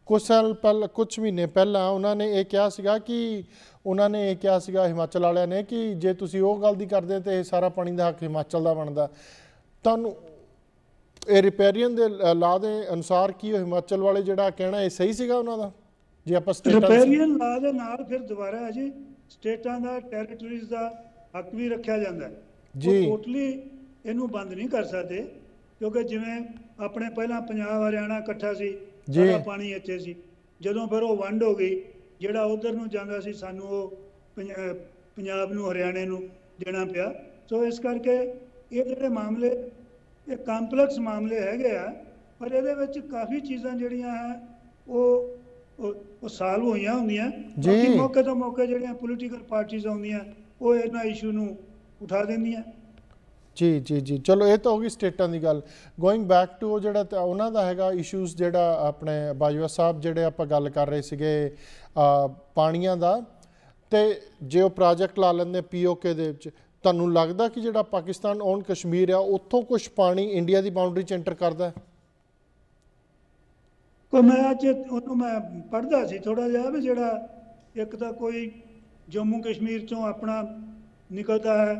कुछ साल पहल कुछ महीने पहला उन्होंने ये कहा सीगा कि हिमाचल वाले ने कि जे तुसीं वो गल दी करदे तो सारा पानी का हक हिमाचल का बनता, तुहानूं ये रिपेरियन दे लॉ के अनुसार की हिमाचल वाले जिहड़ा कहना ये सही सीगा उन्हां दा? जे आप रिपेरियन लॉ दे नाल फिर दोबारा है जी स्टेटा का टैरेटरीज का हक भी रखा जाता है जी, टोटली इनू बंद नहीं कर सकते, क्योंकि जिमें अपने पहला पंजाब हरियाणा इकट्ठा सी, सारा पानी इत्थे सी, जदों फिर वो वंड हो गई जिहड़ा उधर नूं जांदा सी सानू वो पंजाब नूं हरियाणे नूं देना पिया। सो इस करके ये जिहड़े मामले ये कंपलैक्स मामले हैगे आ, पर इहदे विच काफ़ी चीज़ां जिहड़ियां हैं वो साल होईयां हुंदियां, बाकी मौके तो मौके जिहड़ियां पोलीटिकल पार्टीज़ आउंदियां वो इन्हां इशू नूं उठा देंदियां। जी जी जी, चलो ये तो होगी स्टेटा की गल। गोइंग बैक टू वो जोड़ा उन्हों का हैगा इशूज़ जोड़ा अपने बाजवा साहब जोड़े आप गल कर रहे थे पानिया का, तो जे वो प्रोजेक्ट ला लेंगे POK दे विच, तुहानूं लगता कि जिहड़ा पाकिस्तान ऑन कश्मीर आ उत्थों कुछ पानी इंडिया की बाउंडरी च एंटर करता है? मैं अज उहनूं मैं पढ़दा सी थोड़ा जिहा भी जिहड़ा एक तां कोई जम्मू कश्मीर चों अपना निकलता है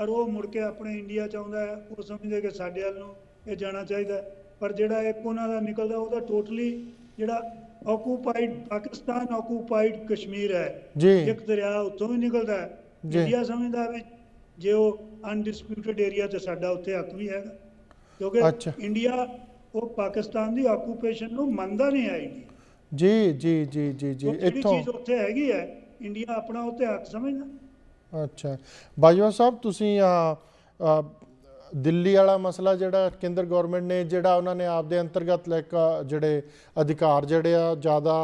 और वो मुड़ के अपने इंडिया च आउंदा है, वो समझदे कि साडे वाल नूं ये जाना चाहिए, पर जिहड़ा एक उहनां दा निकलदा ओहदा टोटली जिहड़ा ऑक्यूपाइड पाकिस्तान ऑक्यूपाइड कश्मीर है, एक दरिया उत्तों भी निकलता है, इंडिया समझदा भी जे वो अनडिस्प्यूटेड एरिया तो साडा उत्थे हक भी है, क्योंकि अच्छा। इंडिया वो पाकिस्तान की ऑक्यूपेशन नूं मंनदा नहीं आएगी। जी जी जी जी जी, इत्थों चीज़ उत्थे हैगी है, इंडिया अपना उत्थे हक समझदा। अच्छा बाजवा साहब, तुसीं दिल्ली वाला मसला जिहड़ा केंद्र गवर्नमेंट ने जिहड़ा उन्होंने आपदे अंतर्गत लेकर जिहड़े अधिकार जिहड़े आ ज़्यादा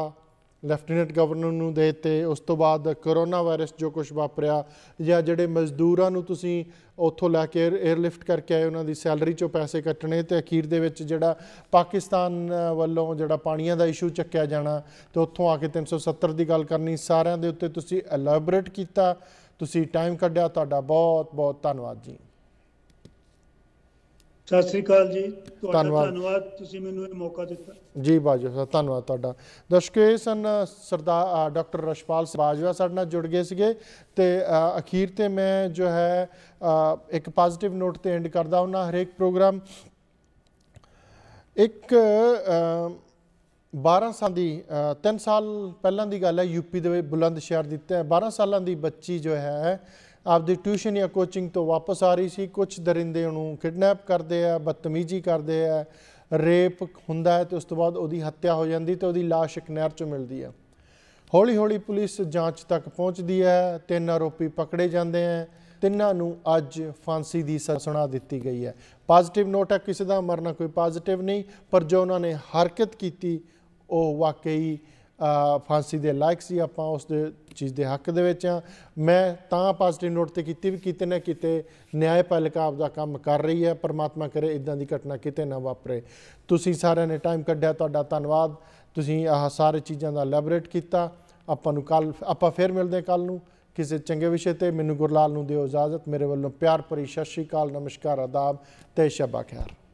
ਲੈਫਟੀਨੈਂਟ ਗਵਰਨਰ ਨੂੰ ਦੇਤੇ। उस तो बाद कोरोना वायरस जो कुछ वापरिया या ਜਿਹੜੇ ਮਜ਼ਦੂਰਾਂ ਨੂੰ ਤੁਸੀਂ ਉੱਥੋਂ ਲੈ ਕੇ एयरलिफ्ट करके आए ਉਹਨਾਂ ਦੀ सैलरी चों पैसे ਕੱਟਣੇ ਤੇ ਅਖੀਰ ਦੇ ਵਿੱਚ ਜਿਹੜਾ पाकिस्तान ਵੱਲੋਂ ਜਿਹੜਾ ਪਾਣੀਆਂ ਦਾ इशू ਚੱਕਿਆ ਜਾਣਾ ਤੇ ਉੱਥੋਂ ਆ ਕੇ 370 ਦੀ ਗੱਲ करनी ਸਾਰਿਆਂ ਦੇ ਉੱਤੇ ਤੁਸੀਂ ਐਲੈਬੋਰੇਟ ਕੀਤਾ। ਤੁਸੀਂ टाइम ਕੱਢਿਆ, ਤੁਹਾਡਾ ਬਹੁਤ ਬਹੁਤ ਧੰਨਵਾਦ जी। ਸਤਿ ਸ਼੍ਰੀ ਅਕਾਲ ਜੀ, ਧੰਨਵਾਦ ਤੁਸੀਂ ਮੈਨੂੰ ਇਹ ਮੌਕਾ ਦਿੱਤਾ ਜੀ। ਬਾਜਵਾ ਸਾਹਿਬ ਧੰਨਵਾਦ ਤੁਹਾਡਾ। ਦਰਸ਼ਕੇ ਸਨ ਸਰਦਾਰ ਡਾਕਟਰ ਰਸ਼ਪਾਲ ਸਿੰਘ ਬਾਜਵਾ ਸਾਡੇ ਨਾਲ ਜੁੜ ਗਏ ਸੀਗੇ ਤੇ ਅਖੀਰ ਤੇ ਮੈਂ ਜੋ ਹੈ ਇੱਕ ਪੋਜ਼ਿਟਿਵ ਨੋਟ ਤੇ ਐਂਡ ਕਰਦਾ ਹੁੰਦਾ ਹਰੇਕ ਪ੍ਰੋਗਰਾਮ। ਇੱਕ 12 ਸਾਲ ਦੀ 3 ਸਾਲ ਪਹਿਲਾਂ ਦੀ ਗੱਲ ਹੈ, यूपी ਦੇ ਬੁਲੰਦ ਸ਼ਹਿਰ ਦੀ 12 साल की बच्ची जो है आपदी ट्यूशन या कोचिंग तो वापस आ रही सी। कुछ दरिंदे उन्होंने किडनैप करते हैं, बदतमीजी करते हैं, रेप होंदा है तो उस तो बाद उसकी हत्या हो जाती तो उसकी लाश एक नहर चों मिलती है। हौली हौली पुलिस जांच तक पहुँचती है, 3 आरोपी पकड़े जाते हैं, 3 नूं अज फांसी की सज़ा सुना दी गई है। पॉजिटिव नोट है, किसी का मरना कोई पॉजिटिव नहीं, पर जो उन्होंने हरकत की वाकई फांसी के लायक सी। आपां उस चीज़ के हक दे मैं पॉजिटिव नोट पर की भी किते ना किते न्यायपालिका आपका काम कर रही है। परमात्मा करे इदां दी घटना किते ना वापरे। तुसीं सारिआं ने टाइम कढ़िआ, तुहाडा धन्नवाद। तुसीं आह सारे चीज़ां दा एलैबोरेट कीता। आपां नूं कल आपां फिर मिलदे कल नूं किसी चंगे विषय ते। मैनूं गुरलाल नूं दिओ इजाज़त। मेरे वालों प्यार भरी सत श्री अकाल, नमस्कार, आदाब ते शबा खैर।